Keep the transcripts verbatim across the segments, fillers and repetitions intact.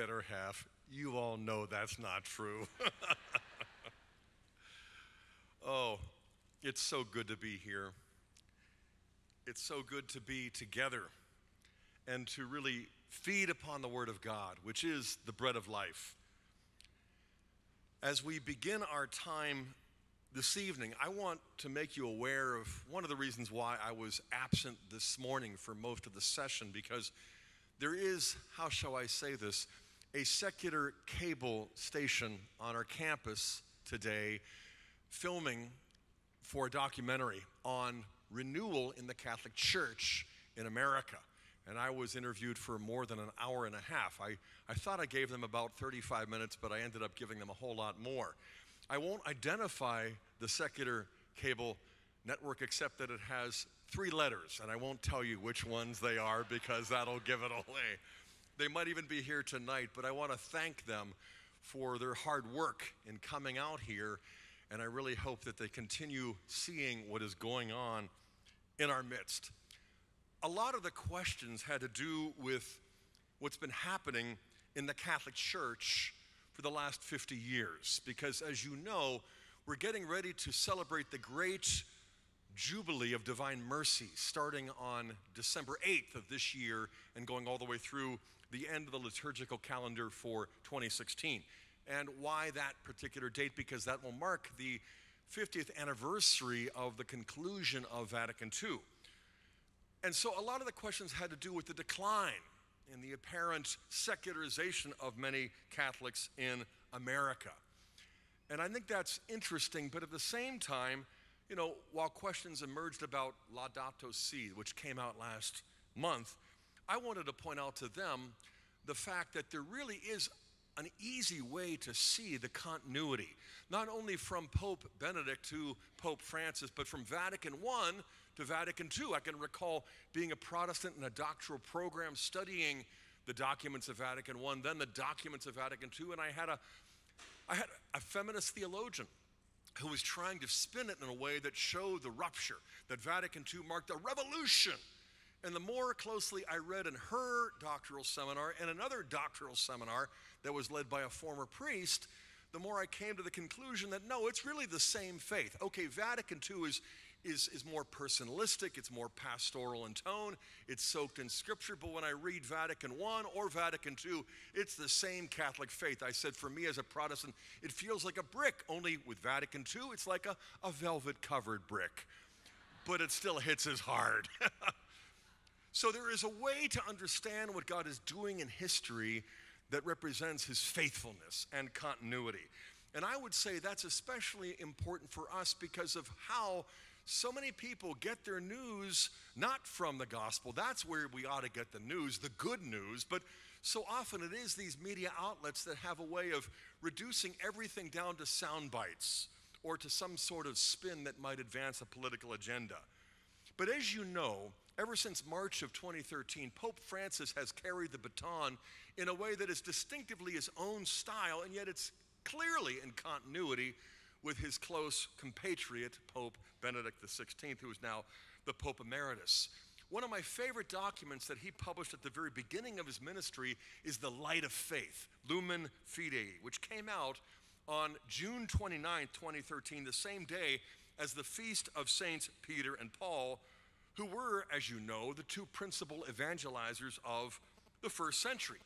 better half. You all know that's not true. Oh, it's so good to be here. It's so good to be together and to really feed upon the Word of God, which is the bread of life. As we begin our time this evening, I want to make you aware of one of the reasons why I was absent this morning for most of the session, because there is, how shall I say this, a secular cable station on our campus today filming for a documentary on renewal in the Catholic Church in America. And I was interviewed for more than an hour and a half. I, I thought I gave them about thirty-five minutes, but I ended up giving them a whole lot more. I won't identify the secular cable network except that it has three letters, and I won't tell you which ones they are because that'll give it away. They might even be here tonight, but I want to thank them for their hard work in coming out here, and I really hope that they continue seeing what is going on in our midst. A lot of the questions had to do with what's been happening in the Catholic Church for the last fifty years, because as you know, we're getting ready to celebrate the great Jubilee of Divine Mercy, starting on December eighth of this year and going all the way through the end of the liturgical calendar for twenty sixteen. And why that particular date? Because that will mark the fiftieth anniversary of the conclusion of Vatican Two. And so a lot of the questions had to do with the decline and the apparent secularization of many Catholics in America. And I think that's interesting, but at the same time, you know, while questions emerged about Laudato Si, which came out last month, I wanted to point out to them the fact that there really is an easy way to see the continuity, not only from Pope Benedict to Pope Francis, but from Vatican One to Vatican Two. I can recall being a Protestant in a doctoral program studying the documents of Vatican One, then the documents of Vatican Two, and I had a, I had a feminist theologian who was trying to spin it in a way that showed the rupture, that Vatican Two marked a revolution. And the more closely I read in her doctoral seminar and another doctoral seminar that was led by a former priest, the more I came to the conclusion that no, it's really the same faith. Okay, Vatican Two is Is, is more personalistic, it's more pastoral in tone, it's soaked in scripture, but when I read Vatican One or Vatican Two, it's the same Catholic faith. I said, for me as a Protestant, it feels like a brick, only with Vatican Two, it's like a, a velvet-covered brick, but it still hits as hard. So there is a way to understand what God is doing in history that represents his faithfulness and continuity. And I would say that's especially important for us because of how so many people get their news not from the gospel. That's where we ought to get the news, the good news. But so often it is these media outlets that have a way of reducing everything down to sound bites or to some sort of spin that might advance a political agenda. But as you know, ever since March of twenty thirteen, Pope Francis has carried the baton in a way that is distinctively his own style, and yet it's clearly in continuity with his close compatriot, Pope Benedict the sixteenth, who is now the Pope Emeritus. One of my favorite documents that he published at the very beginning of his ministry is The Light of Faith, Lumen Fidei, which came out on June twenty-ninth, twenty thirteen, the same day as the feast of Saints Peter and Paul, who were, as you know, the two principal evangelizers of the first century.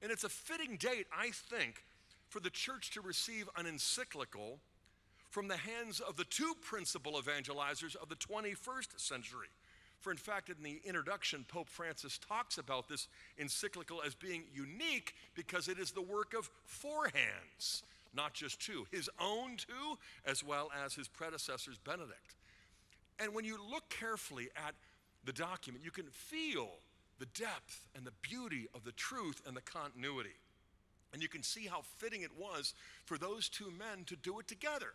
And it's a fitting date, I think, for the church to receive an encyclical from the hands of the two principal evangelizers of the twenty-first century. For in fact, in the introduction, Pope Francis talks about this encyclical as being unique because it is the work of four hands, not just two, his own two, as well as his predecessor's Benedict. And when you look carefully at the document, you can feel the depth and the beauty of the truth and the continuity. And you can see how fitting it was for those two men to do it together,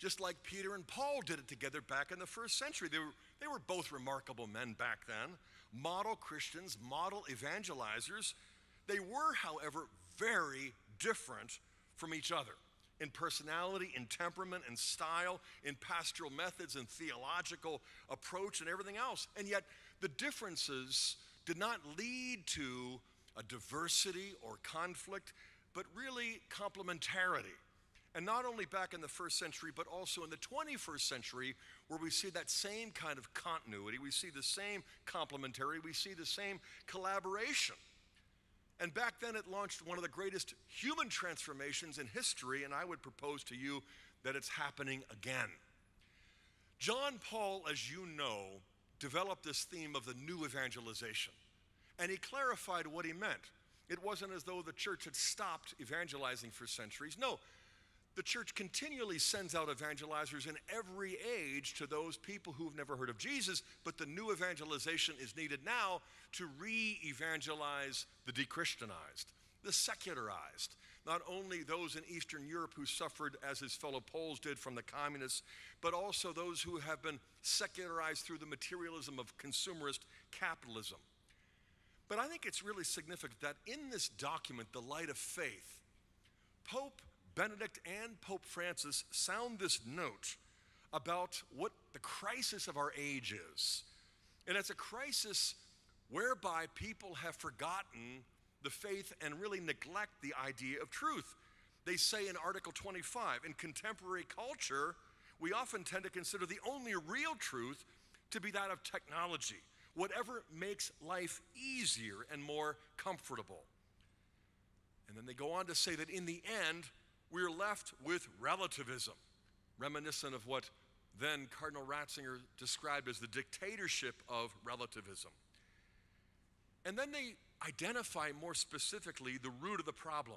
just like Peter and Paul did it together back in the first century. They were, they were both remarkable men back then, model Christians, model evangelizers. They were, however, very different from each other in personality, in temperament, in style, in pastoral methods, in theological approach, and everything else. And yet the differences did not lead to a diversity or conflict, but really complementarity. And not only back in the first century, but also in the twenty-first century, where we see that same kind of continuity, we see the same complementarity, we see the same collaboration. And back then it launched one of the greatest human transformations in history, and I would propose to you that it's happening again. John Paul, as you know, developed this theme of the new evangelization, and he clarified what he meant. It wasn't as though the church had stopped evangelizing for centuries. No, the church continually sends out evangelizers in every age to those people who've never heard of Jesus, but the new evangelization is needed now to re-evangelize the de-Christianized, the secularized, not only those in Eastern Europe who suffered as his fellow Poles did from the communists, but also those who have been secularized through the materialism of consumerist capitalism. But I think it's really significant that in this document, The Light of Faith, Pope Benedict and Pope Francis sound this note about what the crisis of our age is. And it's a crisis whereby people have forgotten the faith and really neglect the idea of truth. They say in Article twenty-five, in contemporary culture, we often tend to consider the only real truth to be that of technology, whatever makes life easier and more comfortable. And then they go on to say that in the end, we're left with relativism, reminiscent of what then Cardinal Ratzinger described as the dictatorship of relativism. And then they identify more specifically the root of the problem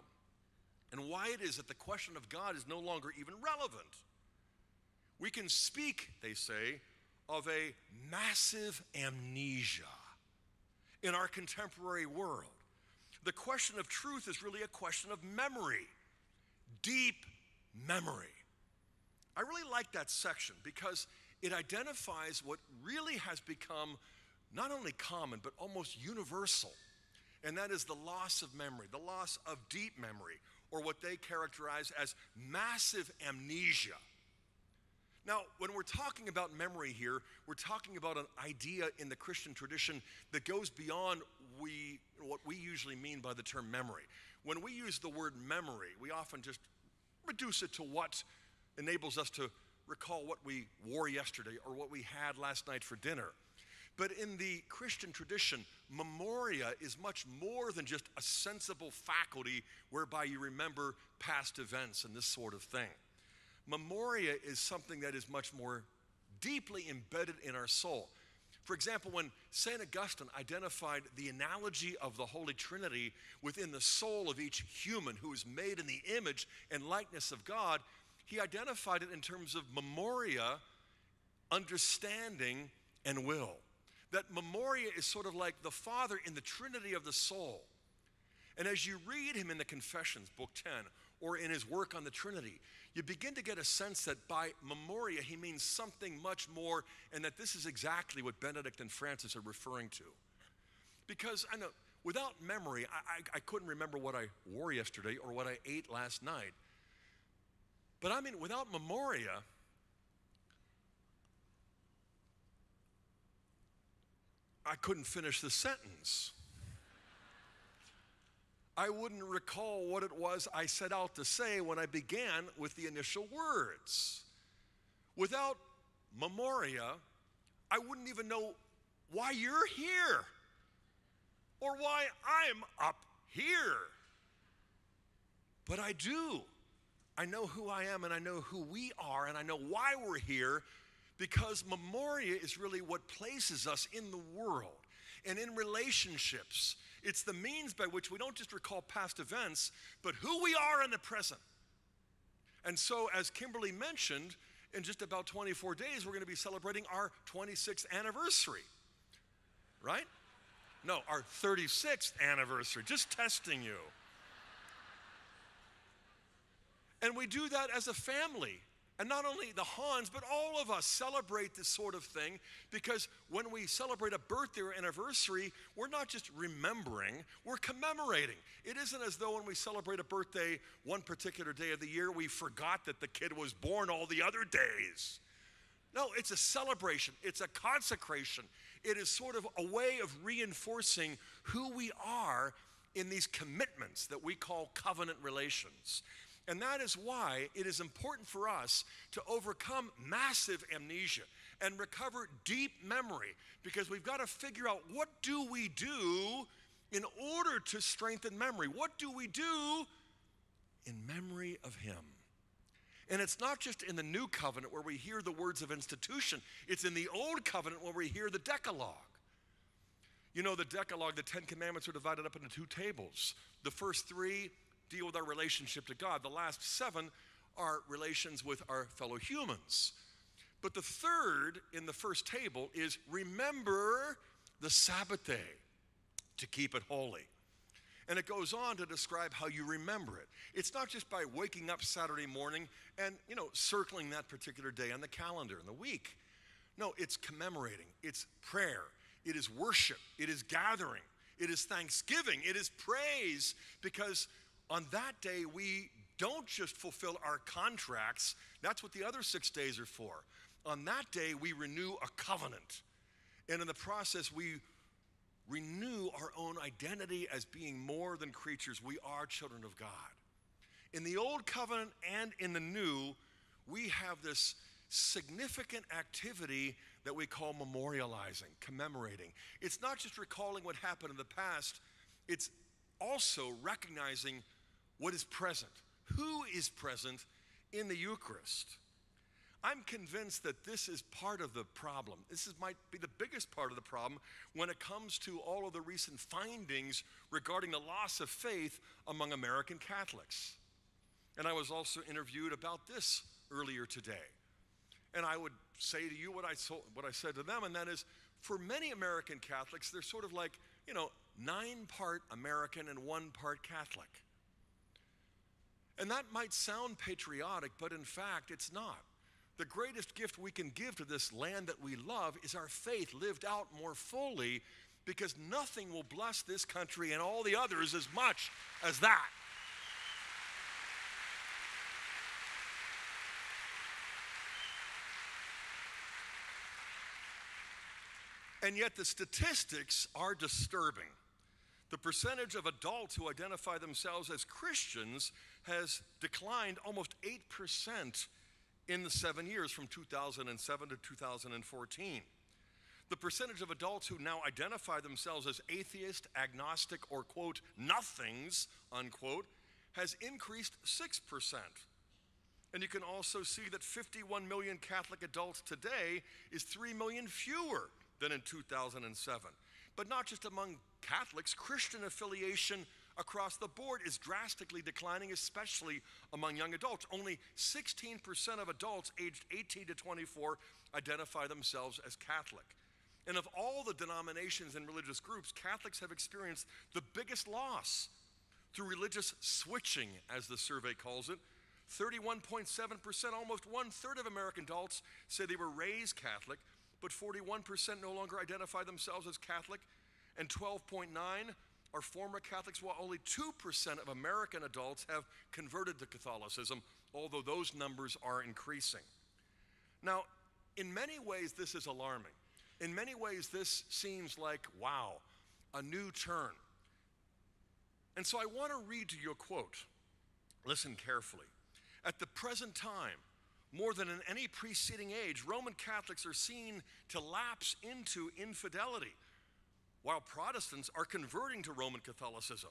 and why it is that the question of God is no longer even relevant. We can speak, they say, of a massive amnesia in our contemporary world. The question of truth is really a question of memory. Deep memory. I really like that section because it identifies what really has become not only common but almost universal, and that is the loss of memory, the loss of deep memory, or what they characterize as massive amnesia. Now, when we're talking about memory here, we're talking about an idea in the Christian tradition that goes beyond we, what we usually mean by the term memory. When we use the word memory, we often just reduce it to what enables us to recall what we wore yesterday or what we had last night for dinner. But in the Christian tradition, memoria is much more than just a sensible faculty whereby you remember past events and this sort of thing. Memoria is something that is much more deeply embedded in our soul. For example, when Saint Augustine identified the analogy of the Holy Trinity within the soul of each human who is made in the image and likeness of God, he identified it in terms of memoria, understanding, and will. That memoria is sort of like the Father in the Trinity of the soul. And as you read him in the Confessions, Book ten, or in his work on the Trinity, you begin to get a sense that by memoria he means something much more, and that this is exactly what Benedict and Francis are referring to. Because I know, without memory, I, I, I couldn't remember what I wore yesterday or what I ate last night. But I mean, without memoria, I couldn't finish the sentence. I wouldn't recall what it was I set out to say when I began with the initial words. Without memoria, I wouldn't even know why you're here or why I'm up here. But I do. I know who I am, and I know who we are, and I know why we're here, because memoria is really what places us in the world and in relationships. It's the means by which we don't just recall past events, but who we are in the present. And so, as Kimberly mentioned, in just about twenty-four days, we're going to be celebrating our twenty-sixth anniversary, right? No, our thirty-sixth anniversary, just testing you. And we do that as a family. And not only the Hans, but all of us celebrate this sort of thing, because when we celebrate a birthday or anniversary, we're not just remembering, we're commemorating. It isn't as though when we celebrate a birthday one particular day of the year, we forgot that the kid was born all the other days. No, it's a celebration, it's a consecration. It is sort of a way of reinforcing who we are in these commitments that we call covenant relations. And that is why it is important for us to overcome massive amnesia and recover deep memory, because we've got to figure out, what do we do in order to strengthen memory? What do we do in memory of him? And it's not just in the New Covenant where we hear the words of institution. It's in the Old Covenant where we hear the Decalogue. You know, the Decalogue, the Ten Commandments, are divided up into two tables. The first three deal with our relationship to God. The last seven are relations with our fellow humans. But the third in the first table is remember the Sabbath day to keep it holy. And it goes on to describe how you remember it. It's not just by waking up Saturday morning and, you know, circling that particular day on the calendar in the week. No, it's commemorating. It's prayer. It is worship. It is gathering. It is thanksgiving. It is praise, because on that day we don't just fulfill our contracts. That's what the other six days are for. On that day we renew a covenant. And in the process we renew our own identity as being more than creatures. We are children of God. In the Old Covenant and in the New, we have this significant activity that we call memorializing, commemorating. It's not just recalling what happened in the past, it's also recognizing what is present. Who is present in the Eucharist? I'm convinced that this is part of the problem. This is, might be the biggest part of the problem when it comes to all of the recent findings regarding the loss of faith among American Catholics. And I was also interviewed about this earlier today. And I would say to you what I, so, what I said to them, and that is, for many American Catholics, they're sort of like, you know, nine part American and one part Catholic. And that might sound patriotic, but in fact, it's not. The greatest gift we can give to this land that we love is our faith lived out more fully, because nothing will bless this country and all the others as much as that. And yet the statistics are disturbing. The percentage of adults who identify themselves as Christians has declined almost eight percent in the seven years from two thousand seven to two thousand fourteen. The percentage of adults who now identify themselves as atheist, agnostic, or, quote, nothings, unquote, has increased six percent. And you can also see that fifty-one million Catholic adults today is three million fewer than in two thousand seven. But not just among Catholics, Christian affiliation across the board is drastically declining, especially among young adults. Only sixteen percent of adults aged eighteen to twenty-four identify themselves as Catholic. And of all the denominations and religious groups, Catholics have experienced the biggest loss through religious switching, as the survey calls it. thirty-one point seven percent, almost one-third of American adults say they were raised Catholic, but forty-one percent no longer identify themselves as Catholic, and twelve point nine percent are former Catholics, while only two percent of American adults have converted to Catholicism, although those numbers are increasing. Now, in many ways, this is alarming. In many ways, this seems like, wow, a new turn. And so I want to read to you a quote. Listen carefully. At the present time, more than in any preceding age, Roman Catholics are seen to lapse into infidelity, while Protestants are converting to Roman Catholicism.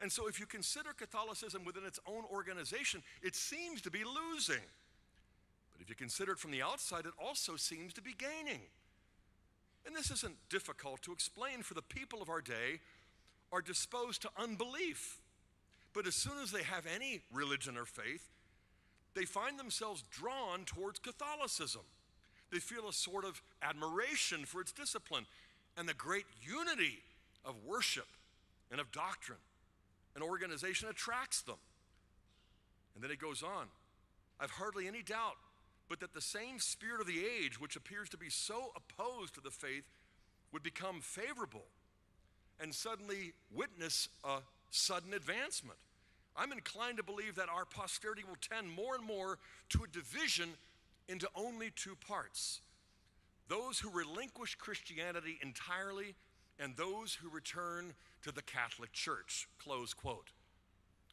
And so if you consider Catholicism within its own organization, it seems to be losing. But if you consider it from the outside, it also seems to be gaining. And this isn't difficult to explain, for the people of our day are disposed to unbelief. But as soon as they have any religion or faith, they find themselves drawn towards Catholicism. They feel a sort of admiration for its discipline and the great unity of worship and of doctrine. An organization attracts them. And then he goes on, I've hardly any doubt but that the same spirit of the age, which appears to be so opposed to the faith, would become favorable and suddenly witness a sudden advancement. I'm inclined to believe that our posterity will tend more and more to a division into only two parts: those who relinquish Christianity entirely and those who return to the Catholic Church, close quote.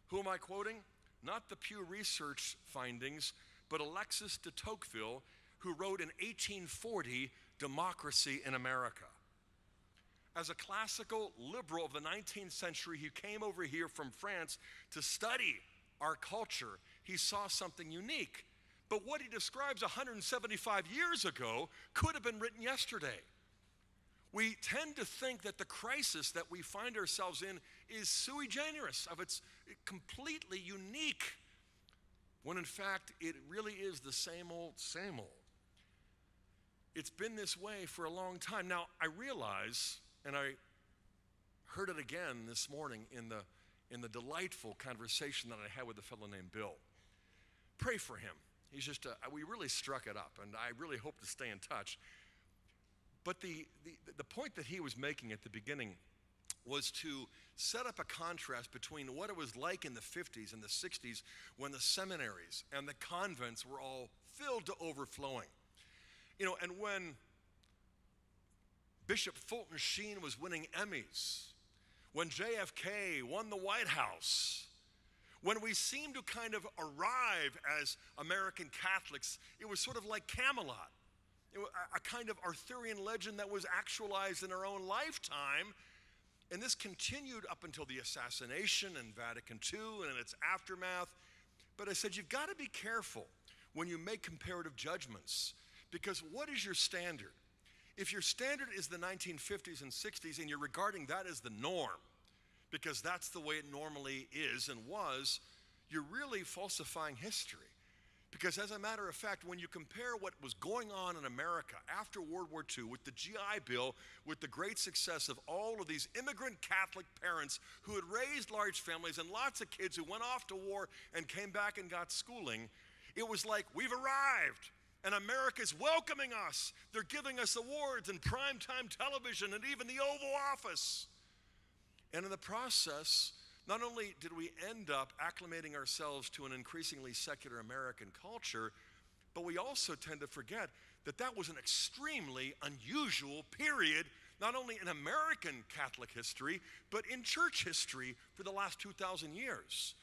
Who am I quoting? Not the Pew Research findings, but Alexis de Tocqueville, who wrote in eighteen forty, Democracy in America. As a classical liberal of the nineteenth century, he came over here from France to study our culture. He saw something unique. But what he describes one hundred seventy-five years ago could have been written yesterday. We tend to think that the crisis that we find ourselves in is sui generis, of its completely unique, when in fact it really is the same old, same old. It's been this way for a long time. Now, I realize, and I heard it again this morning in the, in the delightful conversation that I had with a fellow named Bill. Pray for him. He's just, a, we really struck it up, and I really hope to stay in touch. But the, the, the point that he was making at the beginning was to set up a contrast between what it was like in the fifties and the sixties when the seminaries and the convents were all filled to overflowing. You know, and when Bishop Fulton Sheen was winning Emmys, when J F K won the White House, when we seemed to kind of arrive as American Catholics, it was sort of like Camelot. It was a kind of Arthurian legend that was actualized in our own lifetime. And this continued up until the assassination and Vatican two and its aftermath. But I said, you've got to be careful when you make comparative judgments, because what is your standard? If your standard is the nineteen fifties and sixties and you're regarding that as the norm, because that's the way it normally is and was, you're really falsifying history. Because as a matter of fact, when you compare what was going on in America after World War Two with the G I Bill, with the great success of all of these immigrant Catholic parents who had raised large families and lots of kids who went off to war and came back and got schooling, it was like, we've arrived and America's welcoming us. They're giving us awards and primetime television and even the Oval Office. And in the process, not only did we end up acclimating ourselves to an increasingly secular American culture, but we also tend to forget that that was an extremely unusual period, not only in American Catholic history, but in church history for the last two thousand years.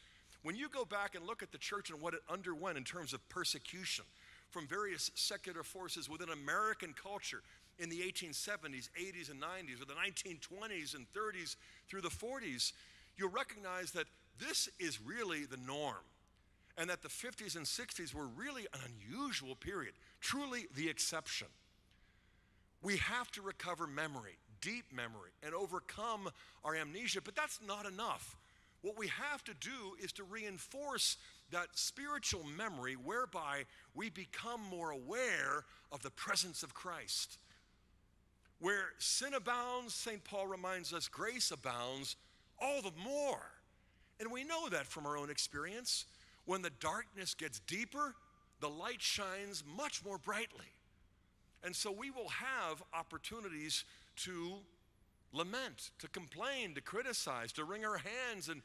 When you go back and look at the church and what it underwent in terms of persecution from various secular forces within American culture in the eighteen seventies, eighties, and nineties, or the nineteen twenties and thirties through the forties, you'll recognize that this is really the norm, and that the fifties and sixties were really an unusual period, truly the exception. We have to recover memory, deep memory, and overcome our amnesia, but that's not enough. What we have to do is to reinforce that spiritual memory whereby we become more aware of the presence of Christ. Where sin abounds, Saint Paul reminds us, grace abounds all the more. And we know that from our own experience. When the darkness gets deeper, the light shines much more brightly. And so we will have opportunities to lament, to complain, to criticize, to wring our hands and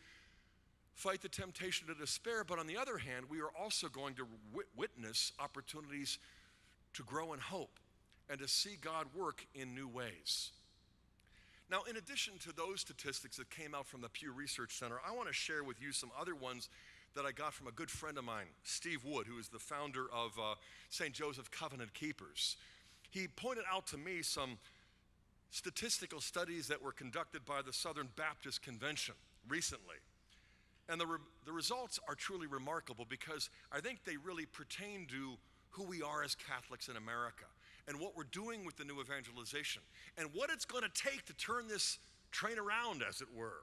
fight the temptation to despair. But on the other hand, we are also going to witness opportunities to grow in hope and to see God work in new ways. Now, in addition to those statistics that came out from the Pew Research Center, I want to share with you some other ones that I got from a good friend of mine, Steve Wood, who is the founder of uh, Saint Joseph Covenant Keepers. He pointed out to me some statistical studies that were conducted by the Southern Baptist Convention recently. And the, re the results are truly remarkable, because I think they really pertain to who we are as Catholics in America, and what we're doing with the new evangelization, and what it's going to take to turn this train around, as it were.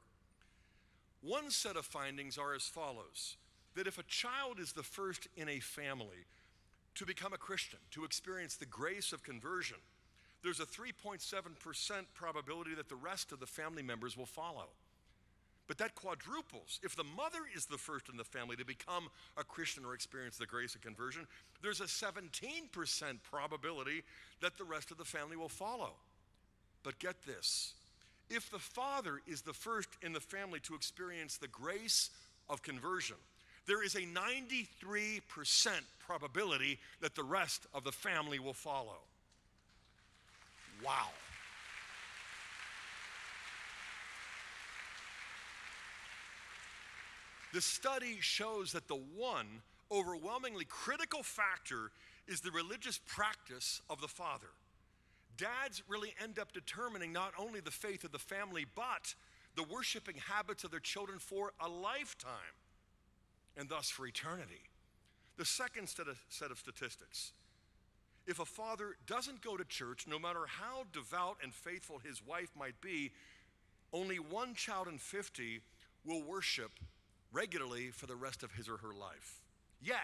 One set of findings are as follows: that if a child is the first in a family to become a Christian, to experience the grace of conversion, there's a three point seven percent probability that the rest of the family members will follow. But that quadruples. If the mother is the first in the family to become a Christian or experience the grace of conversion, there's a seventeen percent probability that the rest of the family will follow. But get this: if the father is the first in the family to experience the grace of conversion, there is a ninety-three percent probability that the rest of the family will follow. Wow. The study shows that the one overwhelmingly critical factor is the religious practice of the father. Dads really end up determining not only the faith of the family, but the worshiping habits of their children for a lifetime, and thus for eternity. The second set of, set of statistics. If a father doesn't go to church, no matter how devout and faithful his wife might be, only one child in fifty will worship regularly for the rest of his or her life. Yet,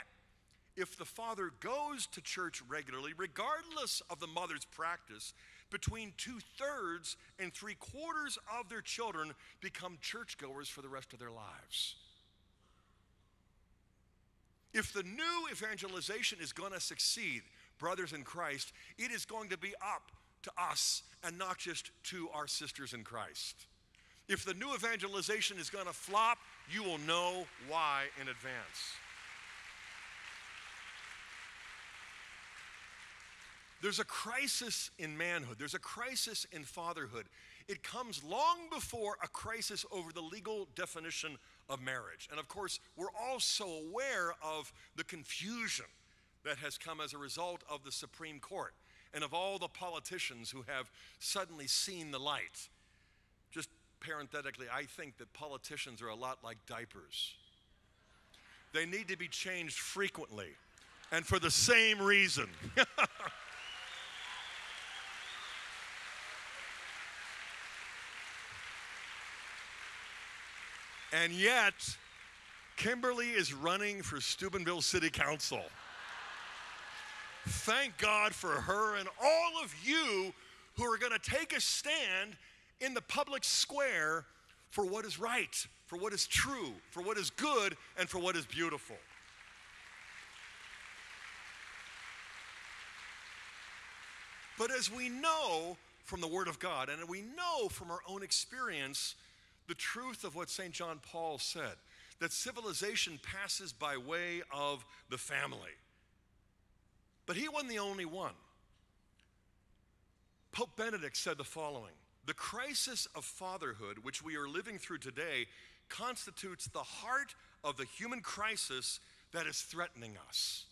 if the father goes to church regularly, regardless of the mother's practice, between two-thirds and three-quarters of their children become churchgoers for the rest of their lives. If the new evangelization is going to succeed, brothers in Christ, it is going to be up to us and not just to our sisters in Christ. If the new evangelization is going to flop, you will know why in advance. There's a crisis in manhood. There's a crisis in fatherhood. It comes long before a crisis over the legal definition of marriage. And of course, we're all so aware of the confusion that has come as a result of the Supreme Court and of all the politicians who have suddenly seen the light. Just parenthetically, I think that politicians are a lot like diapers. They need to be changed frequently and for the same reason. And yet, Kimberly is running for Steubenville City Council. Thank God for her and all of you who are going to take a stand in the public square for what is right, for what is true, for what is good, and for what is beautiful. But as we know from the Word of God, and we know from our own experience, the truth of what Saint John Paul said, that civilization passes by way of the family. But he wasn't the only one. Pope Benedict said the following: the crisis of fatherhood, which we are living through today, constitutes the heart of the human crisis that is threatening us.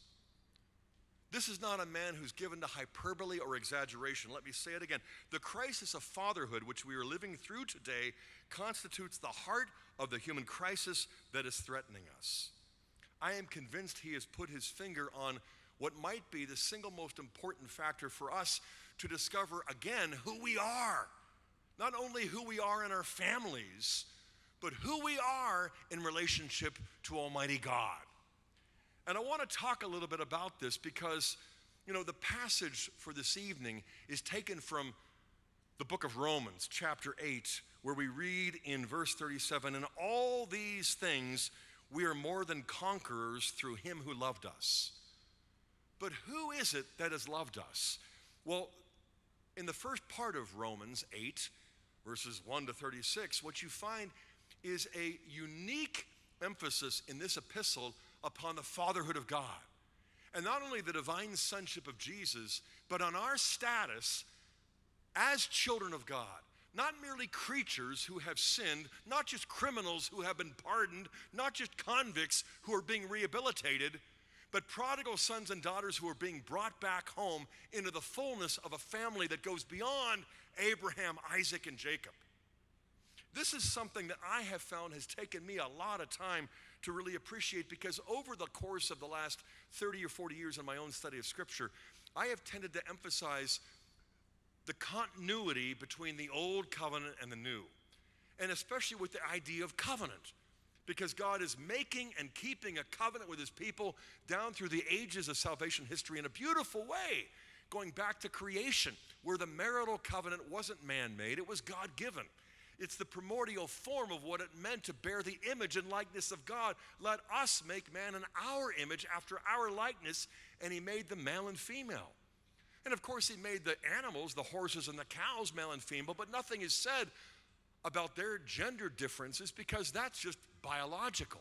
This is not a man who's given to hyperbole or exaggeration. Let me say it again. The crisis of fatherhood, which we are living through today, constitutes the heart of the human crisis that is threatening us. I am convinced he has put his finger on what might be the single most important factor for us to discover again who we are. Not only who we are in our families, but who we are in relationship to Almighty God. And I want to talk a little bit about this because, you know, the passage for this evening is taken from the book of Romans, chapter eight, where we read in verse thirty-seven, "In all these things we are more than conquerors through him who loved us." But who is it that has loved us? Well, in the first part of Romans eight, verses one to thirty-six, what you find is a unique emphasis in this epistle upon the fatherhood of God. And not only the divine sonship of Jesus, but on our status as children of God. Not merely creatures who have sinned, not just criminals who have been pardoned, not just convicts who are being rehabilitated, but prodigal sons and daughters who are being brought back home into the fullness of a family that goes beyond Abraham, Isaac, and Jacob. This is something that I have found has taken me a lot of time to really appreciate, because over the course of the last thirty or forty years in my own study of Scripture, I have tended to emphasize the continuity between the Old Covenant and the New, and especially with the idea of covenant. Because God is making and keeping a covenant with his people down through the ages of salvation history in a beautiful way, going back to creation, where the marital covenant wasn't man-made, it was God-given. It's the primordial form of what it meant to bear the image and likeness of God. Let us make man in our image after our likeness, and he made them male and female. And of course he made the animals, the horses and the cows, male and female, but nothing is said about their gender differences, because that's just biological.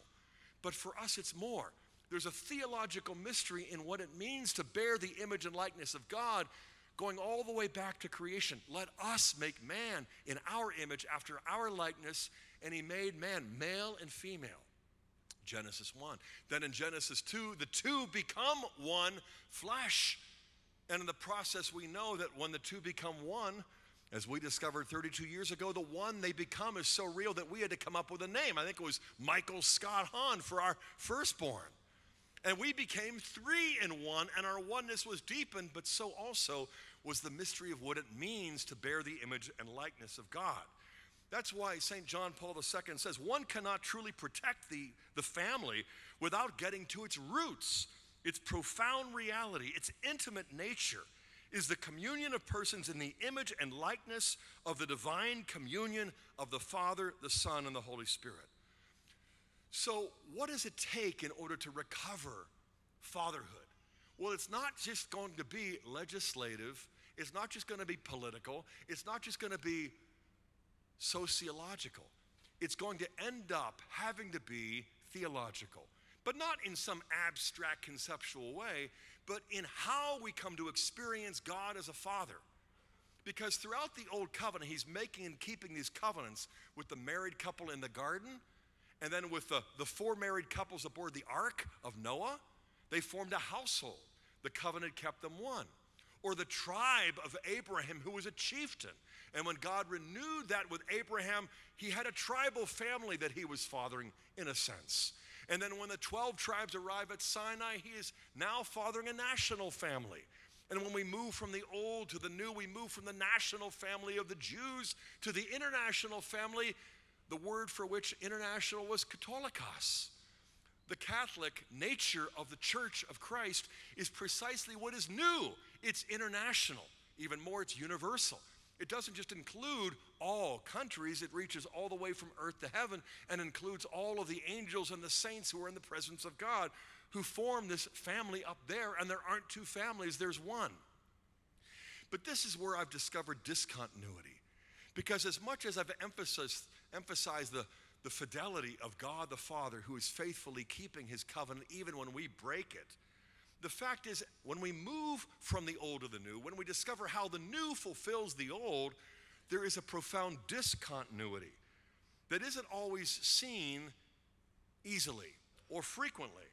But for us, it's more. There's a theological mystery in what it means to bear the image and likeness of God, going all the way back to creation. Let us make man in our image after our likeness, and he made man male and female. Genesis one. Then in Genesis two, the two become one flesh. And in the process, we know that when the two become one, as we discovered thirty-two years ago, the one they become is so real that we had to come up with a name. I think it was Michael Scott Hahn for our firstborn. And we became three in one, and our oneness was deepened, but so also was the mystery of what it means to bear the image and likeness of God. That's why Saint John Paul the Second says, one cannot truly protect the, the family without getting to its roots. Its profound reality, its intimate nature, is the communion of persons in the image and likeness of the divine communion of the Father, the Son, and the Holy Spirit. So what does it take in order to recover fatherhood? Well, it's not just going to be legislative. It's not just going to be political. It's not just going to be sociological. It's going to end up having to be theological, but not in some abstract conceptual way, but in how we come to experience God as a father. Because throughout the Old Covenant, he's making and keeping these covenants with the married couple in the garden, and then with the, the four married couples aboard the Ark of Noah. They formed a household. The covenant kept them one. Or the tribe of Abraham, who was a chieftain. And when God renewed that with Abraham, he had a tribal family that he was fathering in a sense. And then when the twelve tribes arrive at Sinai, he is now fathering a national family. And when we move from the old to the new, we move from the national family of the Jews to the international family, the word for which international was catholicos. The Catholic nature of the Church of Christ is precisely what is new. It's international. Even more, it's universal. It doesn't just include all countries. It reaches all the way from earth to heaven and includes all of the angels and the saints who are in the presence of God, who form this family up there, and there aren't two families, there's one. But this is where I've discovered discontinuity, because as much as I've emphasized, emphasized the The fidelity of God the Father, who is faithfully keeping his covenant even when we break it, the fact is, when we move from the old to the new, when we discover how the new fulfills the old, there is a profound discontinuity that isn't always seen easily or frequently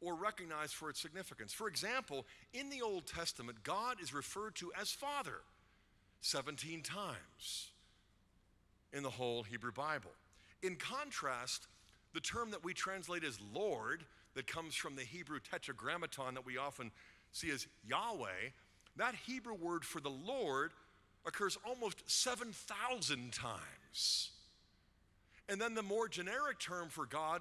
or recognized for its significance. For example, in the Old Testament, God is referred to as Father seventeen times in the whole Hebrew Bible. In contrast, the term that we translate as Lord, that comes from the Hebrew tetragrammaton that we often see as Yahweh, that Hebrew word for the Lord occurs almost seven thousand times. And then the more generic term for God,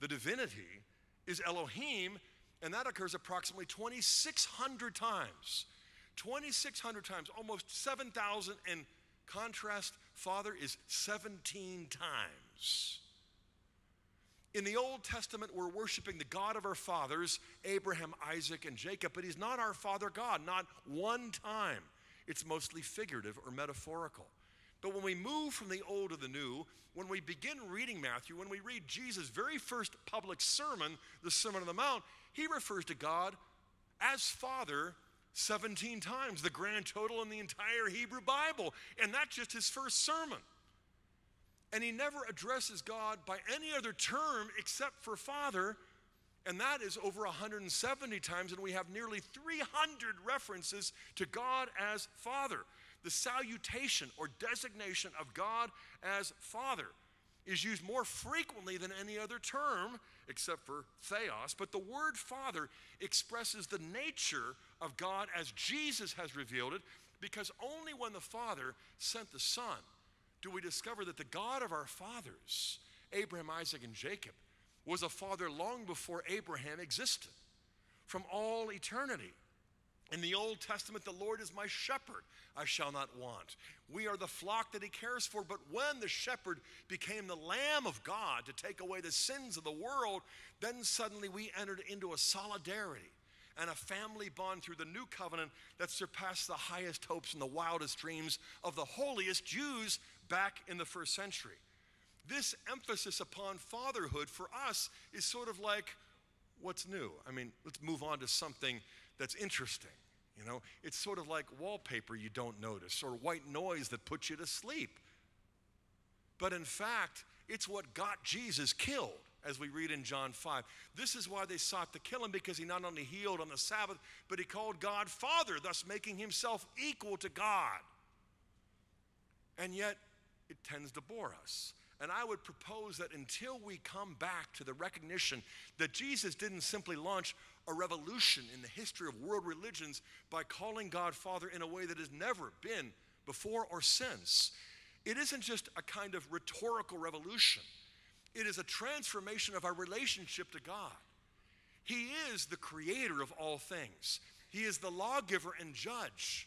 the divinity, is Elohim, and that occurs approximately twenty-six hundred times. twenty-six hundred times, almost seven thousand, and contrast, Father is seventeen times. In the Old Testament, we're worshiping the God of our fathers, Abraham, Isaac, and Jacob, but he's not our Father God, not one time. It's mostly figurative or metaphorical. But when we move from the old to the new, when we begin reading Matthew, when we read Jesus' very first public sermon, the Sermon on the Mount, he refers to God as Father seventeen times, the grand total in the entire Hebrew Bible, and that's just his first sermon. And he never addresses God by any other term except for Father, and that is over one hundred seventy times, and we have nearly three hundred references to God as Father. The salutation or designation of God as Father is used more frequently than any other term except for theos, but the word Father expresses the nature of God as Jesus has revealed it, because only when the Father sent the Son do we discover that the God of our fathers, Abraham, Isaac, and Jacob, was a father long before Abraham existed, from all eternity. In the Old Testament, the Lord is my shepherd, I shall not want. We are the flock that he cares for, but when the shepherd became the Lamb of God to take away the sins of the world, then suddenly we entered into a solidarity and a family bond through the new covenant that surpassed the highest hopes and the wildest dreams of the holiest Jews back in the first century. This emphasis upon fatherhood for us is sort of like, what's new? I mean, let's move on to something that's interesting. You know, it's sort of like wallpaper you don't notice, or white noise that puts you to sleep. But in fact, it's what got Jesus killed as we read in John five. This is why they sought to kill him, because he not only healed on the Sabbath, but he called God Father, thus making himself equal to God. And yet, it tends to bore us. And I would propose that until we come back to the recognition that Jesus didn't simply launch a revolution in the history of world religions by calling God Father in a way that has never been before or since. It isn't just a kind of rhetorical revolution. It is a transformation of our relationship to God. He is the creator of all things. He is the lawgiver and judge.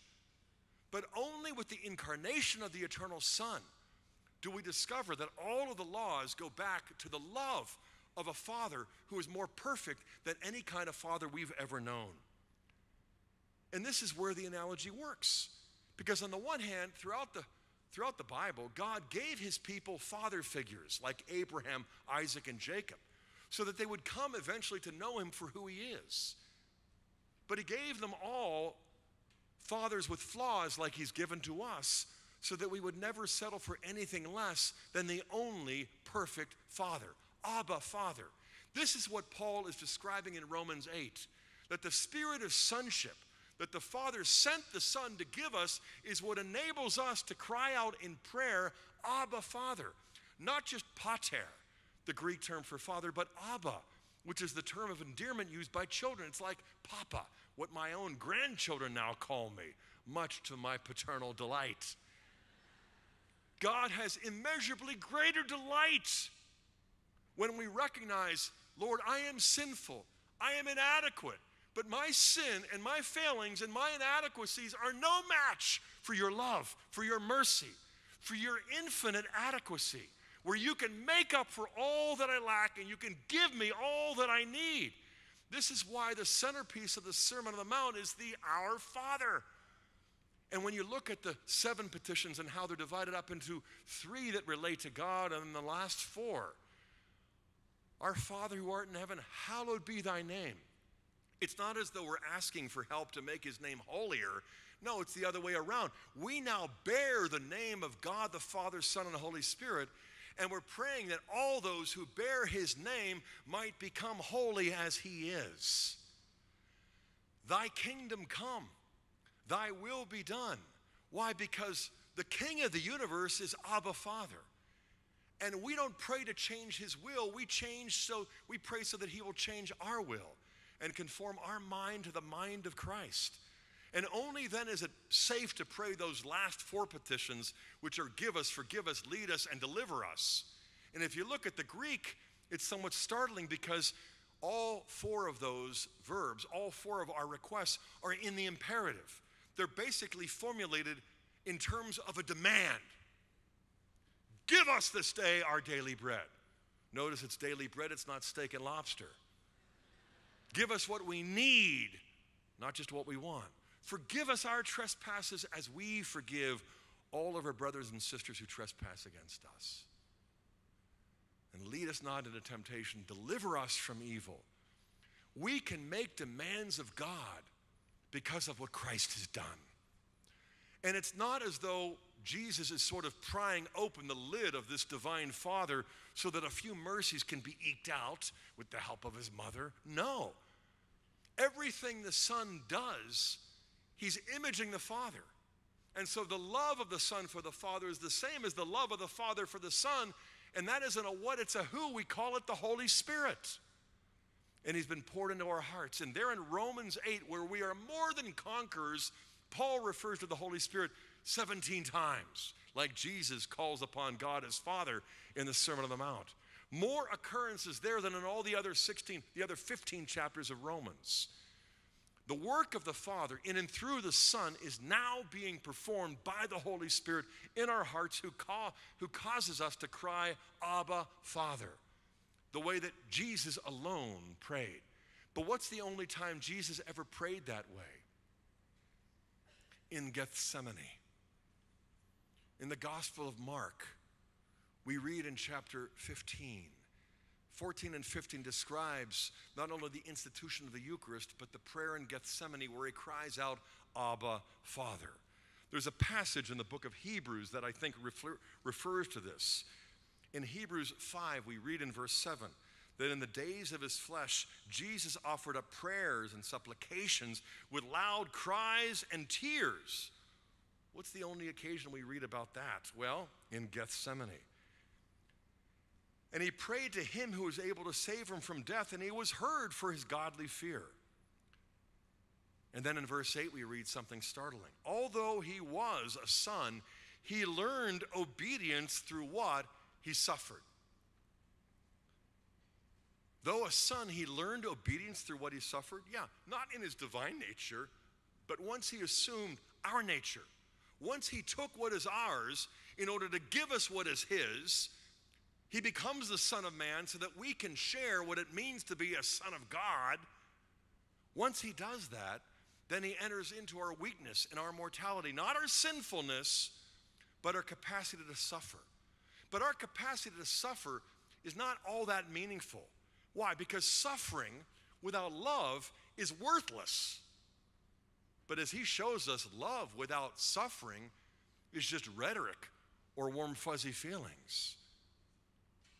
But only with the incarnation of the eternal Son do we discover that all of the laws go back to the love of a father who is more perfect than any kind of father we've ever known. And this is where the analogy works. Because on the one hand, throughout the, throughout the Bible, God gave his people father figures like Abraham, Isaac, and Jacob, so that they would come eventually to know him for who he is. But he gave them all fathers with flaws like he's given to us, so that we would never settle for anything less than the only perfect Father, Abba, Father. This is what Paul is describing in Romans eight, that the spirit of sonship that the Father sent the Son to give us is what enables us to cry out in prayer, Abba, Father. Not just pater, the Greek term for father, but Abba, which is the term of endearment used by children. It's like Papa, what my own grandchildren now call me, much to my paternal delight. God has immeasurably greater delight when we recognize, Lord, I am sinful, I am inadequate, but my sin and my failings and my inadequacies are no match for your love, for your mercy, for your infinite adequacy, where you can make up for all that I lack and you can give me all that I need. This is why the centerpiece of the Sermon on the Mount is the Our Father. And when you look at the seven petitions and how they're divided up into three that relate to God and the last four, our Father who art in heaven, hallowed be thy name. It's not as though we're asking for help to make his name holier. No, it's the other way around. We now bear the name of God, the Father, Son, and the Holy Spirit, and we're praying that all those who bear his name might become holy as he is. Thy kingdom come. Thy will be done. Why? Because the King of the universe is Abba Father. And we don't pray to change his will. We change so we pray so that he will change our will and conform our mind to the mind of Christ. And only then is it safe to pray those last four petitions, which are give us, forgive us, lead us, and deliver us. And if you look at the Greek, it's somewhat startling because all four of those verbs, all four of our requests are in the imperative. They're basically formulated in terms of a demand. Give us this day our daily bread. Notice it's daily bread, it's not steak and lobster. Give us what we need, not just what we want. Forgive us our trespasses as we forgive all of our brothers and sisters who trespass against us. And lead us not into temptation, deliver us from evil. We can make demands of God because of what Christ has done. And it's not as though Jesus is sort of prying open the lid of this divine Father so that a few mercies can be eked out with the help of his mother. No. Everything the Son does, he's imaging the Father. And so the love of the Son for the Father is the same as the love of the Father for the Son. And that isn't a what, it's a who. We call it the Holy Spirit. And he's been poured into our hearts. And there in Romans eight, where we are more than conquerors, Paul refers to the Holy Spirit seventeen times, like Jesus calls upon God as Father in the Sermon on the Mount. More occurrences there than in all the other sixteen, the other fifteen chapters of Romans. The work of the Father in and through the Son is now being performed by the Holy Spirit in our hearts who, ca who causes us to cry, Abba, Father, the way that Jesus alone prayed. But what's the only time Jesus ever prayed that way? In Gethsemane. In the Gospel of Mark, we read in chapter fifteen, fourteen and fifteen describes not only the institution of the Eucharist, but the prayer in Gethsemane where he cries out, Abba, Father. There's a passage in the book of Hebrews that I think refer, refers to this. In Hebrews five, we read in verse seven that in the days of his flesh, Jesus offered up prayers and supplications with loud cries and tears. What's the only occasion we read about that? Well, in Gethsemane. And he prayed to him who was able to save him from death, and he was heard for his godly fear. And then in verse eight, we read something startling. Although he was a son, he learned obedience through what he suffered. Though a son, he learned obedience through what he suffered. Yeah, not in his divine nature, but once he assumed our nature, once he took what is ours in order to give us what is his, he becomes the Son of Man so that we can share what it means to be a son of God. Once he does that, then he enters into our weakness and our mortality, not our sinfulness, but our capacity to suffer. But our capacity to suffer is not all that meaningful. Why? Because suffering without love is worthless. But as he shows us, love without suffering is just rhetoric or warm, fuzzy feelings.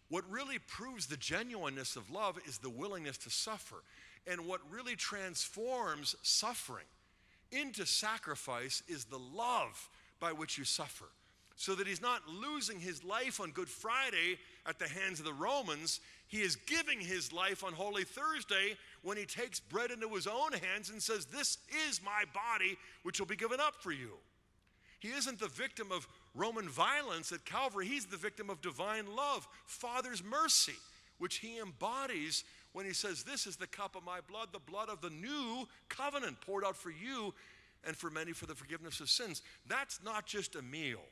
What really proves the genuineness of love is the willingness to suffer. And what really transforms suffering into sacrifice is the love by which you suffer. So that he's not losing his life on Good Friday at the hands of the Romans. He is giving his life on Holy Thursday when he takes bread into his own hands and says, "This is my body, which will be given up for you." He isn't the victim of Roman violence at Calvary. He's the victim of divine love, Father's mercy, which he embodies when he says, "This is the cup of my blood, the blood of the new covenant poured out for you and for many for the forgiveness of sins." That's not just a meal.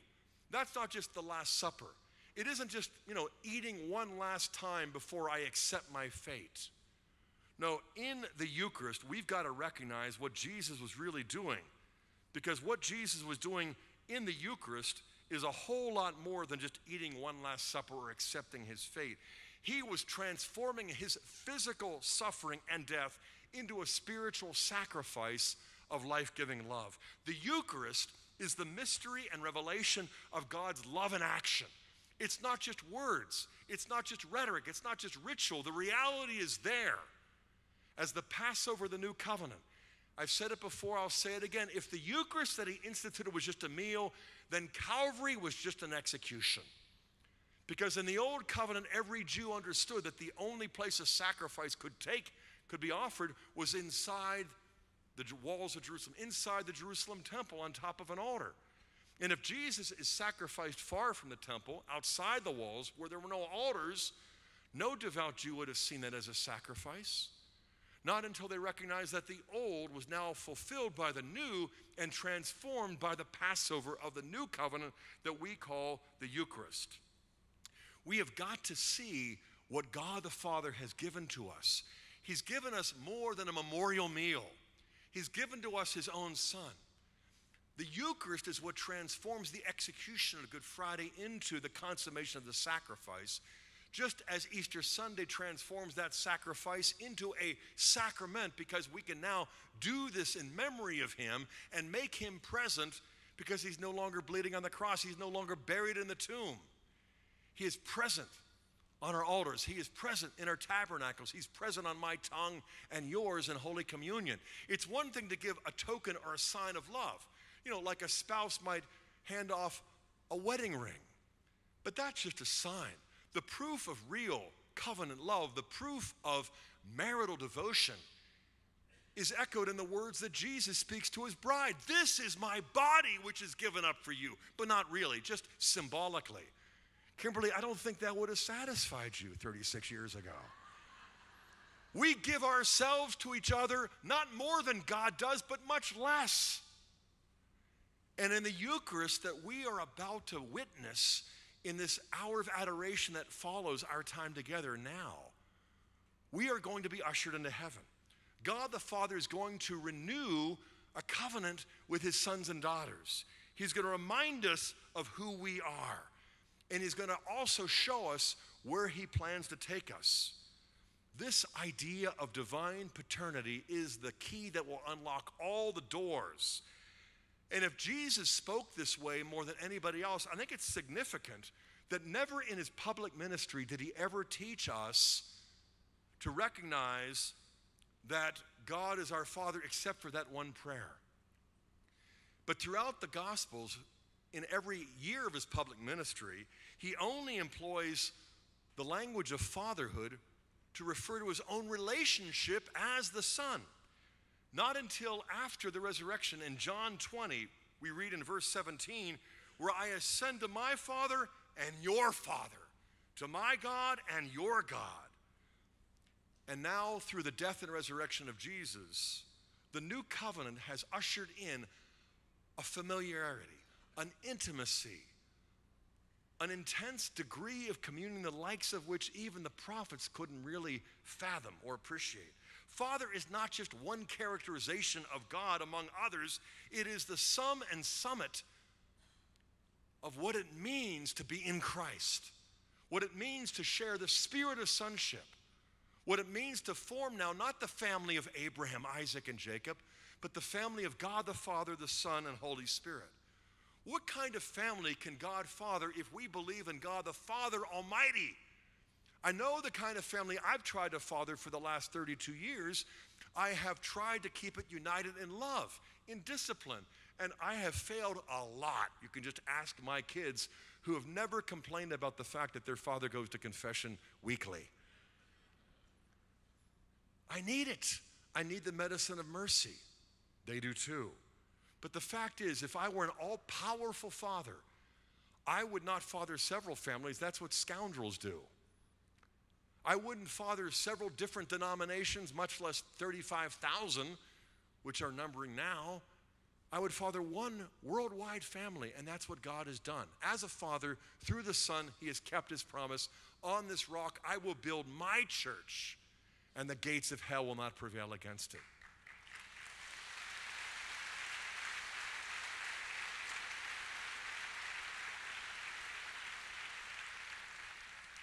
That's not just the Last Supper. It isn't just, you know, eating one last time before I accept my fate. No, in the Eucharist, we've got to recognize what Jesus was really doing, because what Jesus was doing in the Eucharist is a whole lot more than just eating one last supper or accepting his fate. He was transforming his physical suffering and death into a spiritual sacrifice of life-giving love. The Eucharist is the mystery and revelation of God's love in action. It's not just words. It's not just rhetoric. It's not just ritual. The reality is there. As the Passover of the New Covenant, I've said it before, I'll say it again. If the Eucharist that he instituted was just a meal, then Calvary was just an execution. Because in the Old Covenant, every Jew understood that the only place a sacrifice could take, could be offered, was inside the walls of Jerusalem, inside the Jerusalem temple on top of an altar. And if Jesus is sacrificed far from the temple, outside the walls, where there were no altars, no devout Jew would have seen that as a sacrifice. Not until they recognized that the old was now fulfilled by the new and transformed by the Passover of the new covenant that we call the Eucharist. We have got to see what God the Father has given to us. He's given us more than a memorial meal. He's given to us his own Son. The Eucharist is what transforms the execution of Good Friday into the consummation of the sacrifice, just as Easter Sunday transforms that sacrifice into a sacrament, because we can now do this in memory of him and make him present, because he's no longer bleeding on the cross. He's no longer buried in the tomb. He is present on our altars. He is present in our tabernacles. He's present on my tongue and yours in Holy Communion. It's one thing to give a token or a sign of love, you know, like a spouse might hand off a wedding ring. But that's just a sign. The proof of real covenant love, the proof of marital devotion, is echoed in the words that Jesus speaks to his bride. "This is my body, which is given up for you," but not really, just symbolically. Kimberly, I don't think that would have satisfied you thirty-six years ago. We give ourselves to each other, not more than God does, but much less. And in the Eucharist that we are about to witness in this hour of adoration that follows our time together now, we are going to be ushered into heaven. God the Father is going to renew a covenant with his sons and daughters. He's going to remind us of who we are. And he's going to also show us where he plans to take us. This idea of divine paternity is the key that will unlock all the doors. And if Jesus spoke this way more than anybody else, I think it's significant that never in his public ministry did he ever teach us to recognize that God is our Father except for that one prayer. But throughout the Gospels, in every year of his public ministry, he only employs the language of fatherhood to refer to his own relationship as the Son. Not until after the resurrection in John twenty, we read in verse seventeen, where I ascend to my Father and your Father, to my God and your God. And now through the death and resurrection of Jesus, the new covenant has ushered in a familiarity, an intimacy, an intense degree of communion, the likes of which even the prophets couldn't really fathom or appreciate. Father is not just one characterization of God among others. It is the sum and summit of what it means to be in Christ, what it means to share the spirit of sonship, what it means to form now not the family of Abraham, Isaac, and Jacob, but the family of God the Father, the Son, and Holy Spirit. What kind of family can God father if we believe in God the Father Almighty? I know the kind of family I've tried to father for the last thirty-two years. I have tried to keep it united in love, in discipline, and I have failed a lot. You can just ask my kids, who have never complained about the fact that their father goes to confession weekly. I need it. I need the medicine of mercy. They do too. But the fact is, if I were an all-powerful father, I would not father several families. That's what scoundrels do. I wouldn't father several different denominations, much less thirty-five thousand, which are numbering now. I would father one worldwide family, and that's what God has done. As a father, through the Son, he has kept his promise. On this rock, I will build my church, and the gates of hell will not prevail against it.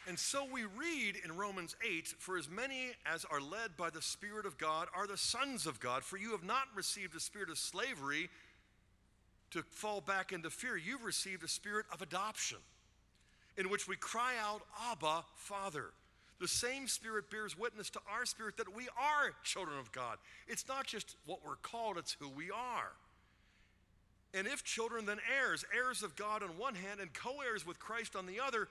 And so we read in Romans eight, for as many as are led by the Spirit of God are the sons of God, for you have not received a spirit of slavery to fall back into fear. You've received a spirit of adoption, in which we cry out, Abba, Father. The same Spirit bears witness to our spirit that we are children of God. It's not just what we're called, it's who we are. And if children, then heirs, heirs of God on one hand and co-heirs with Christ on the other,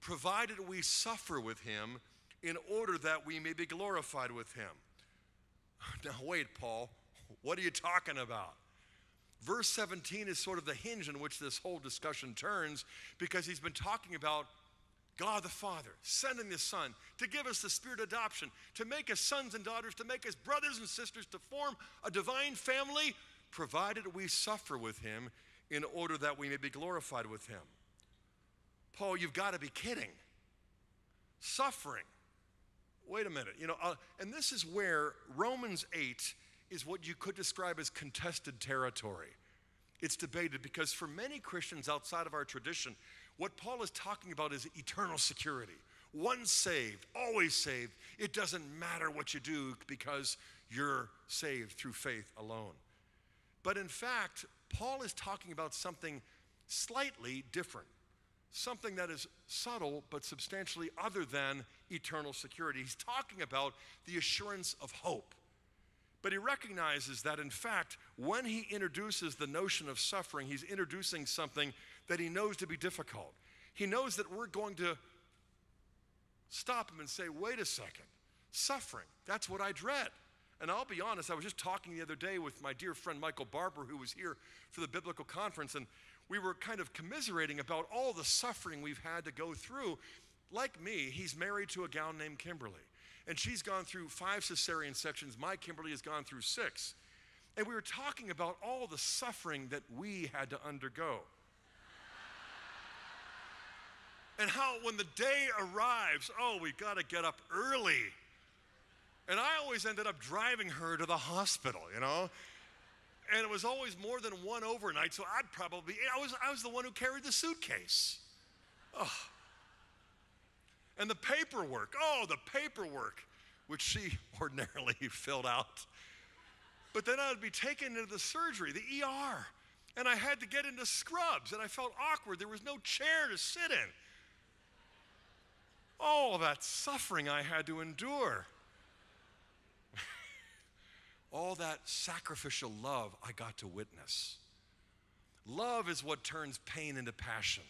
provided we suffer with him in order that we may be glorified with him. Now wait, Paul, what are you talking about? Verse seventeen is sort of the hinge in which this whole discussion turns, because he's been talking about God the Father sending the Son to give us the spirit of adoption, to make us sons and daughters, to make us brothers and sisters, to form a divine family, provided we suffer with him in order that we may be glorified with him. Paul, you've got to be kidding. Suffering. Wait a minute. You know, uh, and this is where Romans eight is what you could describe as contested territory. It's debated because for many Christians outside of our tradition, what Paul is talking about is eternal security. Once saved, always saved. It doesn't matter what you do because you're saved through faith alone. But in fact, Paul is talking about something slightly different. Something that is subtle but substantially other than eternal security. He's talking about the assurance of hope. But he recognizes that, in fact, when he introduces the notion of suffering, he's introducing something that he knows to be difficult. He knows that we're going to stop him and say, wait a second, suffering, that's what I dread. And I'll be honest, I was just talking the other day with my dear friend Michael Barber, who was here for the biblical conference, and we were kind of commiserating about all the suffering we've had to go through. Like me, he's married to a gal named Kimberly, and she's gone through five cesarean sections. My Kimberly has gone through six. And we were talking about all the suffering that we had to undergo. And how when the day arrives, oh, we gotta get up early. And I always ended up driving her to the hospital, you know? And it was always more than one overnight, so I'd probably, I was, I was the one who carried the suitcase. Oh. And the paperwork, oh, the paperwork, which she ordinarily filled out. But then I'd be taken into the surgery, the E R, and I had to get into scrubs, and I felt awkward. There was no chair to sit in. all that suffering I had to endure, all that sacrificial love I got to witness. Love is what turns pain into passion.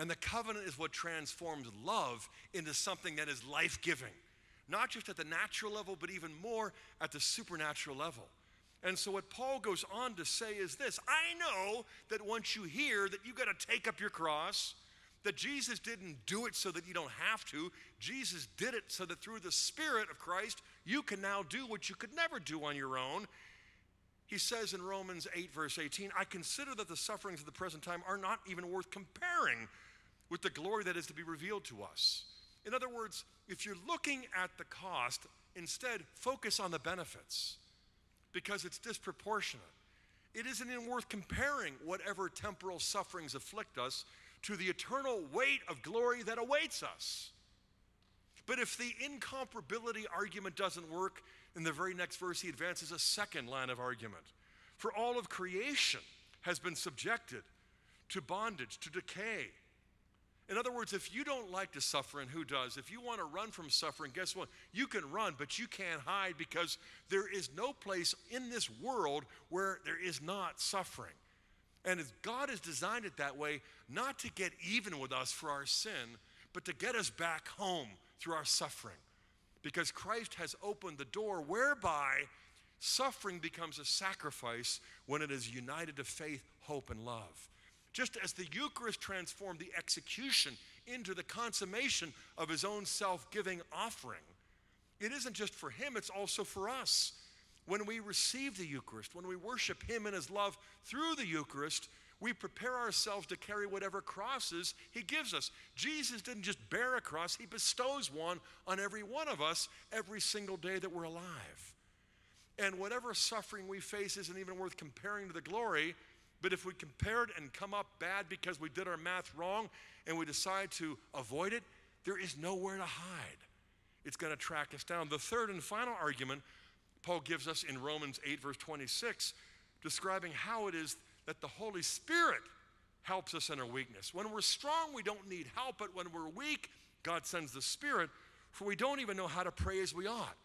And the covenant is what transforms love into something that is life-giving, not just at the natural level, but even more at the supernatural level. And so what Paul goes on to say is this: I know that once you hear that you got to take up your cross, that Jesus didn't do it so that you don't have to. Jesus did it so that through the Spirit of Christ, you can now do what you could never do on your own. He says in Romans eight, verse eighteen, I consider that the sufferings of the present time are not even worth comparing with the glory that is to be revealed to us. In other words, if you're looking at the cost, instead focus on the benefits, because it's disproportionate. It isn't even worth comparing whatever temporal sufferings afflict us to the eternal weight of glory that awaits us. But if the incomparability argument doesn't work, in the very next verse he advances a second line of argument. For all of creation has been subjected to bondage, to decay. In other words, if you don't like to suffer, and who does? If you want to run from suffering, guess what? You can run, but you can't hide, because there is no place in this world where there is not suffering. And God has designed it that way, not to get even with us for our sin, but to get us back home through our suffering. Because Christ has opened the door whereby suffering becomes a sacrifice when it is united to faith, hope, and love. Just as the Eucharist transformed the execution into the consummation of his own self-giving offering, it isn't just for him, it's also for us. When we receive the Eucharist, when we worship him and his love through the Eucharist, we prepare ourselves to carry whatever crosses he gives us. Jesus didn't just bear a cross, he bestows one on every one of us every single day that we're alive. And whatever suffering we face isn't even worth comparing to the glory, but if we compare it and come up bad because we did our math wrong and we decide to avoid it, there is nowhere to hide. It's going to track us down. The third and final argument Paul gives us in Romans eight, verse twenty-six, describing how it is that the Holy Spirit helps us in our weakness. When we're strong, we don't need help, but when we're weak, God sends the Spirit, for we don't even know how to pray as we ought.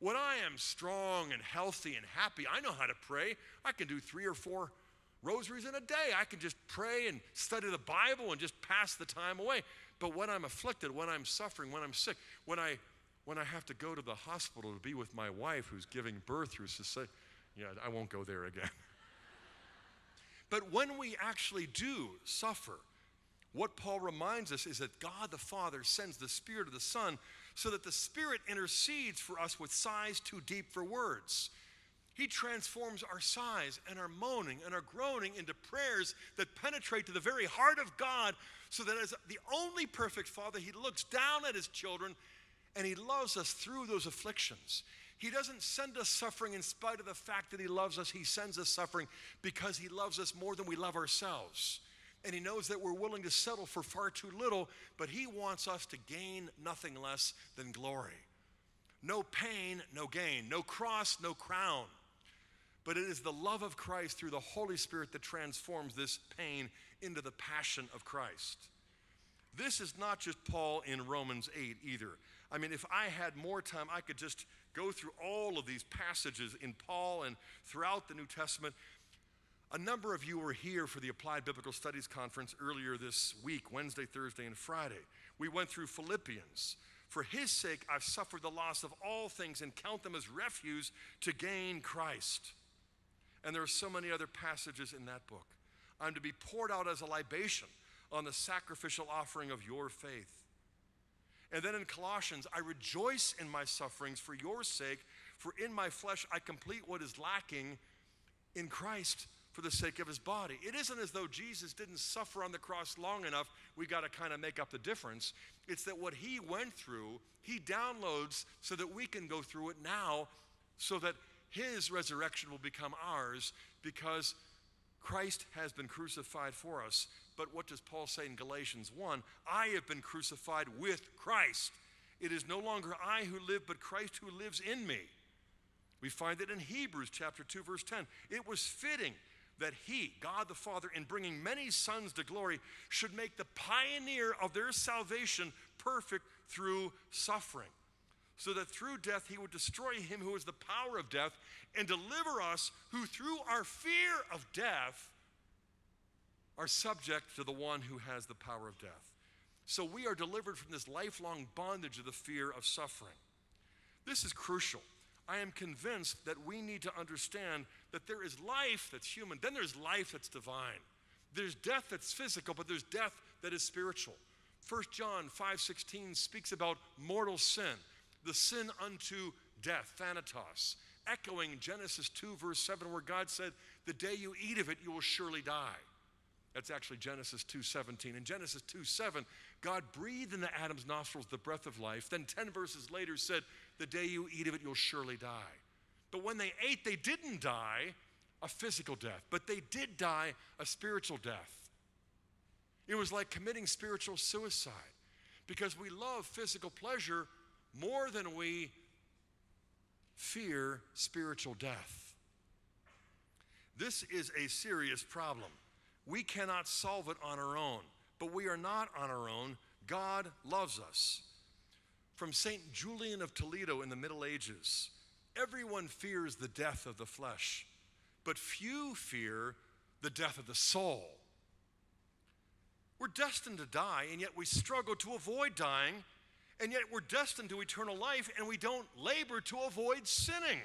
When I am strong and healthy and happy, I know how to pray. I can do three or four rosaries in a day. I can just pray and study the Bible and just pass the time away. But when I'm afflicted, when I'm suffering, when I'm sick, when I When I have to go to the hospital to be with my wife who's giving birth through cessation, yeah, I won't go there again. But when we actually do suffer, what Paul reminds us is that God the Father sends the Spirit of the Son so that the Spirit intercedes for us with sighs too deep for words. He transforms our sighs and our moaning and our groaning into prayers that penetrate to the very heart of God, so that as the only perfect Father, he looks down at his children and he loves us through those afflictions. He doesn't send us suffering in spite of the fact that he loves us. He sends us suffering because he loves us more than we love ourselves. And he knows that we're willing to settle for far too little, but he wants us to gain nothing less than glory. No pain, no gain. No cross, no crown. But it is the love of Christ through the Holy Spirit that transforms this pain into the passion of Christ. This is not just Paul in Romans eight either. I mean, if I had more time, I could just go through all of these passages in Paul and throughout the New Testament. A number of you were here for the Applied Biblical Studies Conference earlier this week, Wednesday, Thursday, and Friday. We went through Philippians. For his sake, I've suffered the loss of all things and count them as refuse to gain Christ. And there are so many other passages in that book. I'm to be poured out as a libation on the sacrificial offering of your faith. And then in Colossians, I rejoice in my sufferings for your sake, for in my flesh I complete what is lacking in Christ for the sake of his body. It isn't as though Jesus didn't suffer on the cross long enough, we got to kind of make up the difference. It's that what he went through, he downloads so that we can go through it now, so that his resurrection will become ours, because Christ has been crucified for us. But what does Paul say in Galatians one? I have been crucified with Christ. It is no longer I who live, but Christ who lives in me. We find it in Hebrews chapter two, verse ten. It was fitting that he, God the Father, in bringing many sons to glory, should make the pioneer of their salvation perfect through suffering, so that through death he would destroy him who is the power of death and deliver us who through our fear of death are subject to the one who has the power of death. So we are delivered from this lifelong bondage of the fear of suffering. This is crucial. I am convinced that we need to understand that there is life that's human, then there's life that's divine. There's death that's physical, but there's death that is spiritual. First John five sixteen speaks about mortal sin, the sin unto death, thanatos, echoing Genesis two verse seven where God said, the day you eat of it, you will surely die. That's actually Genesis two seventeen. In Genesis two seven, God breathed into Adam's nostrils the breath of life. Then ten verses later said, the day you eat of it, you'll surely die. But when they ate, they didn't die a physical death, but they did die a spiritual death. It was like committing spiritual suicide because we love physical pleasure more than we fear spiritual death. This is a serious problem. We cannot solve it on our own, but we are not on our own. God loves us. From Saint Julian of Toledo in the Middle Ages, everyone fears the death of the flesh, but few fear the death of the soul. We're destined to die, and yet we struggle to avoid dying, and yet we're destined to eternal life, and we don't labor to avoid sinning.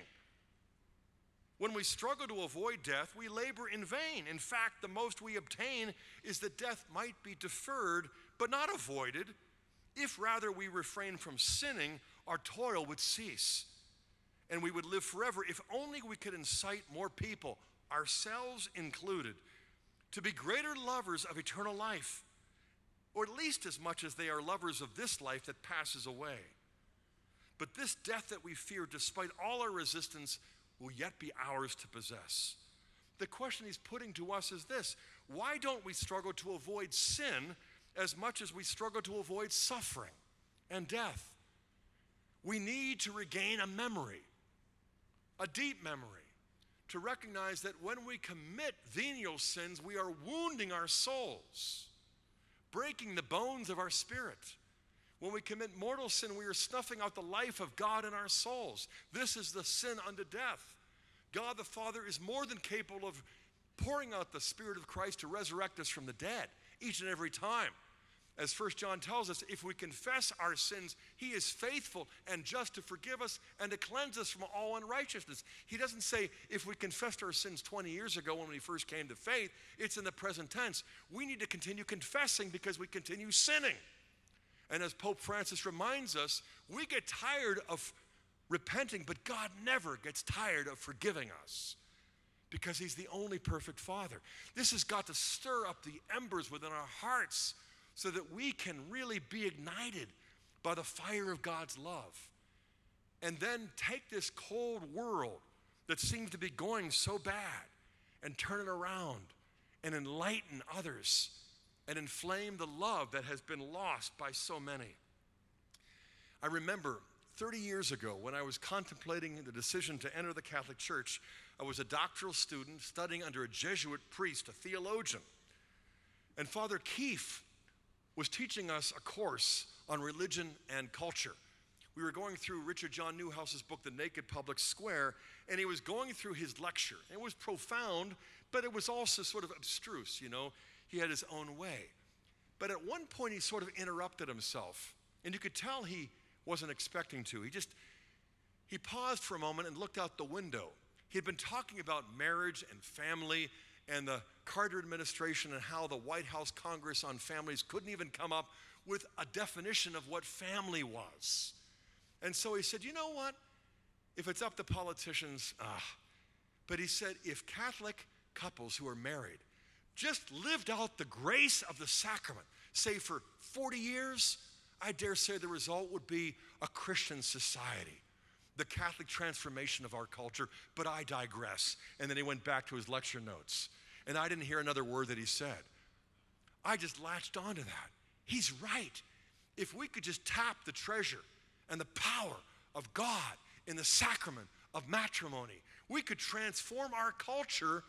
When we struggle to avoid death, we labor in vain. In fact, the most we obtain is that death might be deferred, but not avoided. If rather we refrain from sinning, our toil would cease, and we would live forever if only we could incite more people, ourselves included, to be greater lovers of eternal life, or at least as much as they are lovers of this life that passes away. But this death that we fear, despite all our resistance, will yet be ours to possess. The question he's putting to us is this: why don't we struggle to avoid sin as much as we struggle to avoid suffering and death? We need to regain a memory, a deep memory, to recognize that when we commit venial sins, we are wounding our souls, breaking the bones of our spirit. When we commit mortal sin, we are snuffing out the life of God in our souls. This is the sin unto death. God the Father is more than capable of pouring out the Spirit of Christ to resurrect us from the dead each and every time. As First John tells us, if we confess our sins, he is faithful and just to forgive us and to cleanse us from all unrighteousness. He doesn't say, if we confessed our sins twenty years ago when we first came to faith, it's in the present tense. We need to continue confessing because we continue sinning. And as Pope Francis reminds us, we get tired of repenting, but God never gets tired of forgiving us because he's the only perfect Father. This has got to stir up the embers within our hearts so that we can really be ignited by the fire of God's love. And then take this cold world that seems to be going so bad and turn it around and enlighten others and inflame the love that has been lost by so many. I remember thirty years ago when I was contemplating the decision to enter the Catholic Church, I was a doctoral student studying under a Jesuit priest, a theologian. And Father Keefe was teaching us a course on religion and culture. We were going through Richard John Newhouse's book, The Naked Public Square, and he was going through his lecture. It was profound, but it was also sort of abstruse, you know. He had his own way. But at one point, he sort of interrupted himself. And you could tell he wasn't expecting to. He just, he paused for a moment and looked out the window. He had been talking about marriage and family and the Carter administration and how the White House Congress on Families couldn't even come up with a definition of what family was. And so he said, you know what? If it's up to politicians, ah. But he said, if Catholic couples who are married just lived out the grace of the sacrament, say for forty years, I dare say the result would be a Christian society, the Catholic transformation of our culture, but I digress. And then he went back to his lecture notes, and I didn't hear another word that he said. I just latched onto that. He's right. If we could just tap the treasure and the power of God in the sacrament of matrimony, we could transform our culture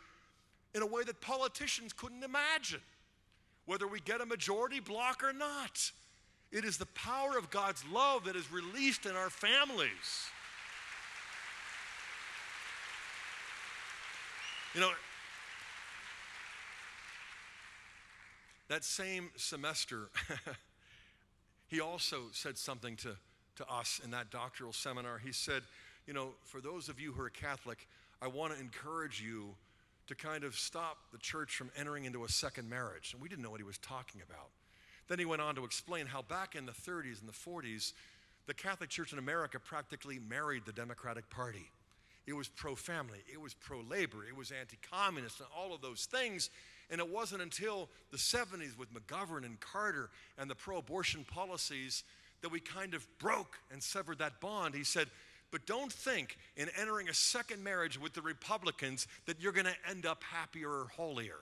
in a way that politicians couldn't imagine, whether we get a majority block or not. It is the power of God's love that is released in our families. You know, that same semester, he also said something to, to us in that doctoral seminar. He said, you know, for those of you who are Catholic, I want to encourage you to kind of stop the church from entering into a second marriage. And we didn't know what he was talking about. Then he went on to explain how back in the thirties and the forties, the Catholic Church in America practically married the Democratic Party. It was pro-family, it was pro-labor, it was anti-communist, and all of those things. And it wasn't until the seventies with McGovern and Carter and the pro-abortion policies that we kind of broke and severed that bond. He said, but don't think in entering a second marriage with the Republicans that you're going to end up happier or holier.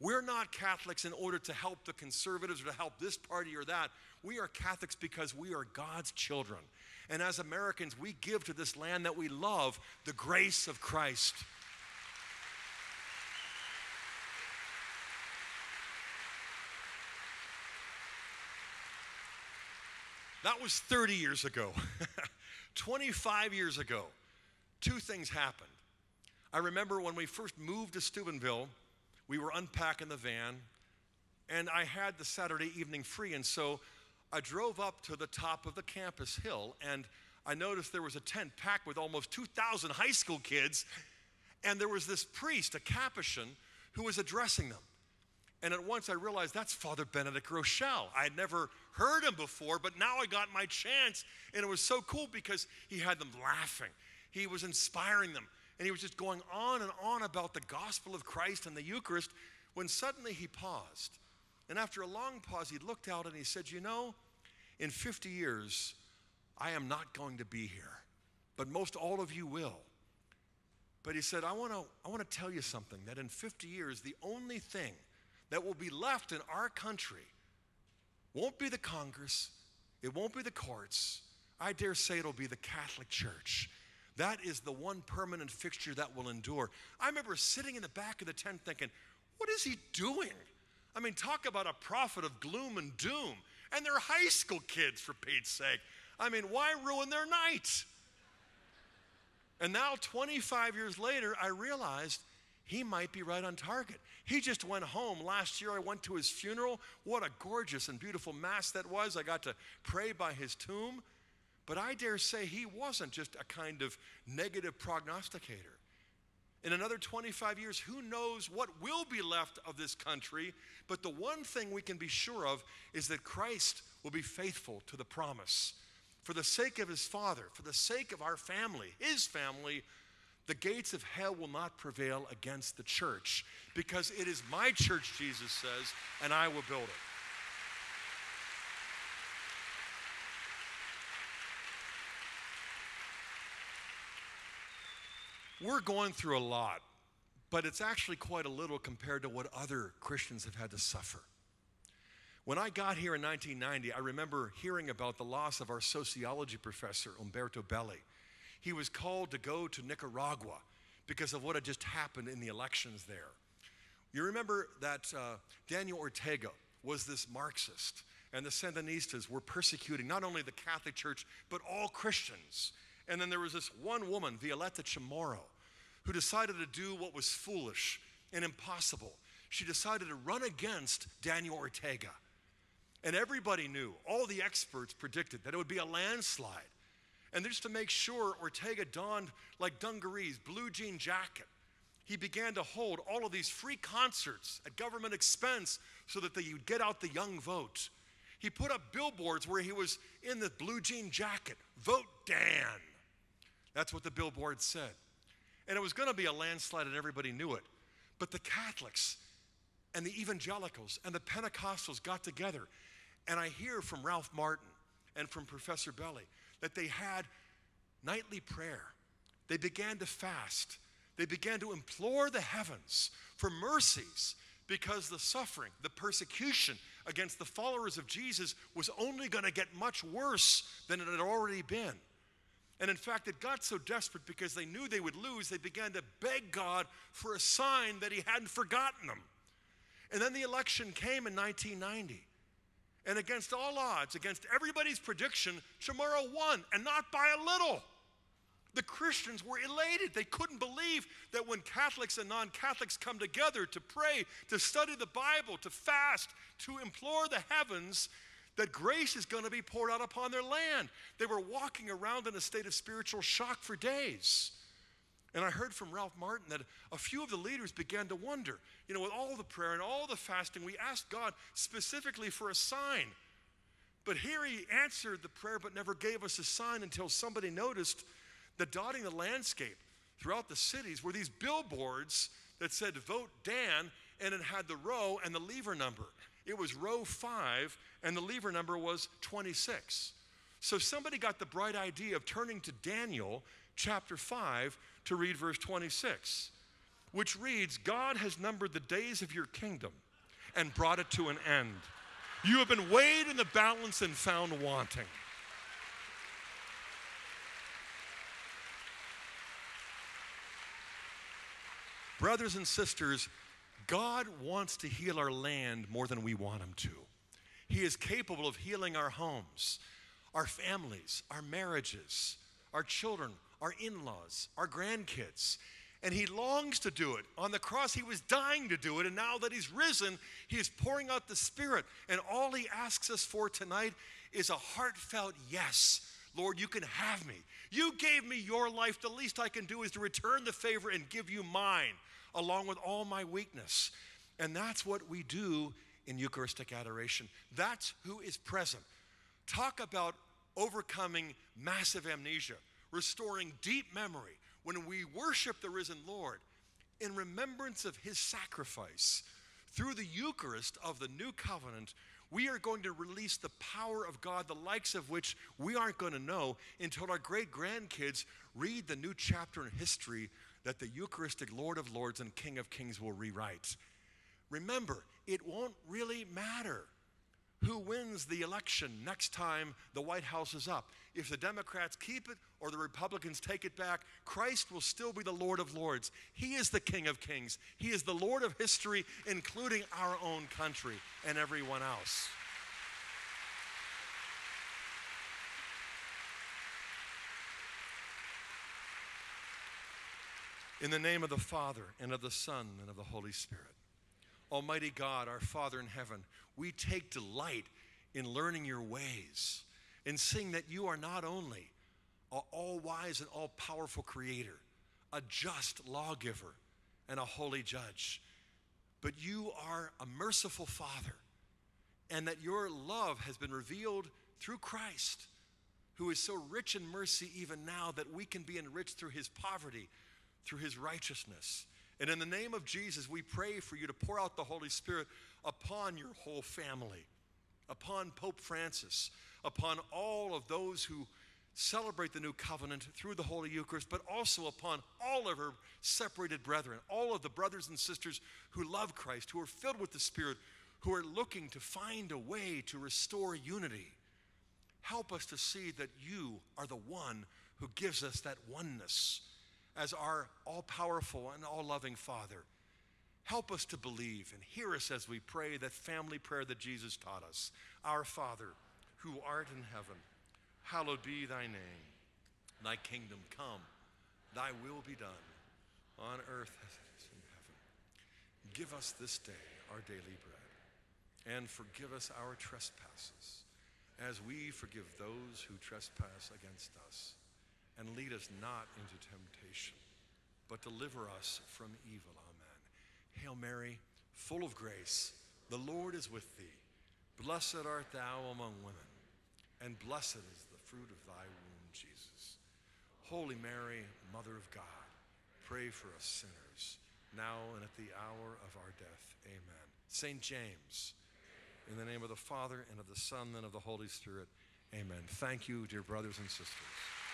We're not Catholics in order to help the conservatives or to help this party or that. We are Catholics because we are God's children. And as Americans, we give to this land that we love the grace of Christ. That was thirty years ago. twenty-five years ago, two things happened. I remember when we first moved to Steubenville, we were unpacking the van, and I had the Saturday evening free, and so I drove up to the top of the campus hill, and I noticed there was a tent packed with almost two thousand high school kids, and there was this priest, a Capuchin, who was addressing them. And at once I realized that's Father Benedict Rochelle. I had never heard him before, but now I got my chance, and it was so cool because he had them laughing. He was inspiring them, and he was just going on and on about the gospel of Christ and the Eucharist when suddenly he paused. And after a long pause, he looked out and he said, you know, in fifty years, I am not going to be here, but most all of you will. But he said, I want to I want to tell you something, that in fifty years, the only thing that will be left in our country won't be the Congress, it won't be the courts, I dare say it'll be the Catholic Church. That is the one permanent fixture that will endure. I remember sitting in the back of the tent thinking, what is he doing? I mean, talk about a prophet of gloom and doom, and they're high school kids, for Pete's sake. I mean, why ruin their night? And now twenty-five years later, I realized he might be right on target. He just went home. Last year I went to his funeral. What a gorgeous and beautiful mass that was. I got to pray by his tomb. But I dare say he wasn't just a kind of negative prognosticator. In another twenty-five years, who knows what will be left of this country, but the one thing we can be sure of is that Christ will be faithful to the promise. For the sake of his Father, for the sake of our family, his family, the gates of hell will not prevail against the church, because it is my church, Jesus says, and I will build it. We're going through a lot, but it's actually quite a little compared to what other Christians have had to suffer. When I got here in nineteen ninety, I remember hearing about the loss of our sociology professor, Umberto Belli. He was called to go to Nicaragua because of what had just happened in the elections there. You remember that uh, Daniel Ortega was this Marxist, and the Sandinistas were persecuting not only the Catholic Church, but all Christians. And then there was this one woman, Violeta Chamorro, who decided to do what was foolish and impossible. She decided to run against Daniel Ortega. And everybody knew, all the experts predicted that it would be a landslide. And just to make sure, Ortega donned like dungarees, blue jean jacket. He began to hold all of these free concerts at government expense so that he would get out the young vote. He put up billboards where he was in the blue jean jacket, vote Dan. That's what the billboard said. And it was going to be a landslide and everybody knew it. But the Catholics and the evangelicals and the Pentecostals got together. And I hear from Ralph Martin and from Professor Belli that they had nightly prayer. They began to fast. They began to implore the heavens for mercies, because the suffering, the persecution against the followers of Jesus was only going to get much worse than it had already been. And in fact, it got so desperate because they knew they would lose, they began to beg God for a sign that he hadn't forgotten them. And then the election came in nineteen ninety. And against all odds, against everybody's prediction, Chamorro won, and not by a little. The Christians were elated. They couldn't believe that when Catholics and non-Catholics come together to pray, to study the Bible, to fast, to implore the heavens, that grace is going to be poured out upon their land. They were walking around in a state of spiritual shock for days. And I heard from Ralph Martin that a few of the leaders began to wonder, you know, with all the prayer and all the fasting, we asked God specifically for a sign. But here he answered the prayer but never gave us a sign, until somebody noticed that dotting the landscape throughout the cities were these billboards that said, "Vote Dan," and it had the row and the lever number. It was row five, and the lever number was twenty-six. So somebody got the bright idea of turning to Daniel chapter five to read verse twenty-six, which reads, "God has numbered the days of your kingdom and brought it to an end. You have been weighed in the balance and found wanting." Brothers and sisters, God wants to heal our land more than we want him to. He is capable of healing our homes, our families, our marriages, our children, our in-laws, our grandkids. And he longs to do it. On the cross, he was dying to do it. And now that he's risen, he is pouring out the Spirit. And all he asks us for tonight is a heartfelt yes. Lord, you can have me. You gave me your life. The least I can do is to return the favor and give you mine, along with all my weakness. And that's what we do in Eucharistic adoration. That's who is present. Talk about overcoming massive amnesia, restoring deep memory. When we worship the risen Lord in remembrance of his sacrifice, through the Eucharist of the New Covenant, we are going to release the power of God, the likes of which we aren't going to know until our great-grandkids read the new chapter in history that the Eucharistic Lord of Lords and King of Kings will rewrite. Remember, it won't really matter who wins the election next time the White House is up. If the Democrats keep it or the Republicans take it back, Christ will still be the Lord of Lords. He is the King of Kings. He is the Lord of history, including our own country and everyone else. In the name of the Father, and of the Son, and of the Holy Spirit. Almighty God, our Father in heaven, we take delight in learning your ways and seeing that you are not only an all-wise and all-powerful creator, a just lawgiver, and a holy judge, but you are a merciful Father, and that your love has been revealed through Christ, who is so rich in mercy even now that we can be enriched through his poverty, through his righteousness. And in the name of Jesus, we pray for you to pour out the Holy Spirit upon your whole family, upon Pope Francis, upon all of those who celebrate the New Covenant through the Holy Eucharist, but also upon all of her separated brethren, all of the brothers and sisters who love Christ, who are filled with the Spirit, who are looking to find a way to restore unity. Help us to see that you are the one who gives us that oneness. As our all-powerful and all-loving Father, help us to believe, and hear us as we pray that family prayer that Jesus taught us. Our Father, who art in heaven, hallowed be thy name. Thy kingdom come, thy will be done, on earth as it is in heaven. Give us this day our daily bread, and forgive us our trespasses, as we forgive those who trespass against us. And lead us not into temptation, but deliver us from evil. Amen. Hail Mary, full of grace, the Lord is with thee. Blessed art thou among women, and blessed is the fruit of thy womb, Jesus. Holy Mary, Mother of God, pray for us sinners, now and at the hour of our death. Amen. Saint James, in the name of the Father, and of the Son, and of the Holy Spirit. Amen. Thank you, dear brothers and sisters.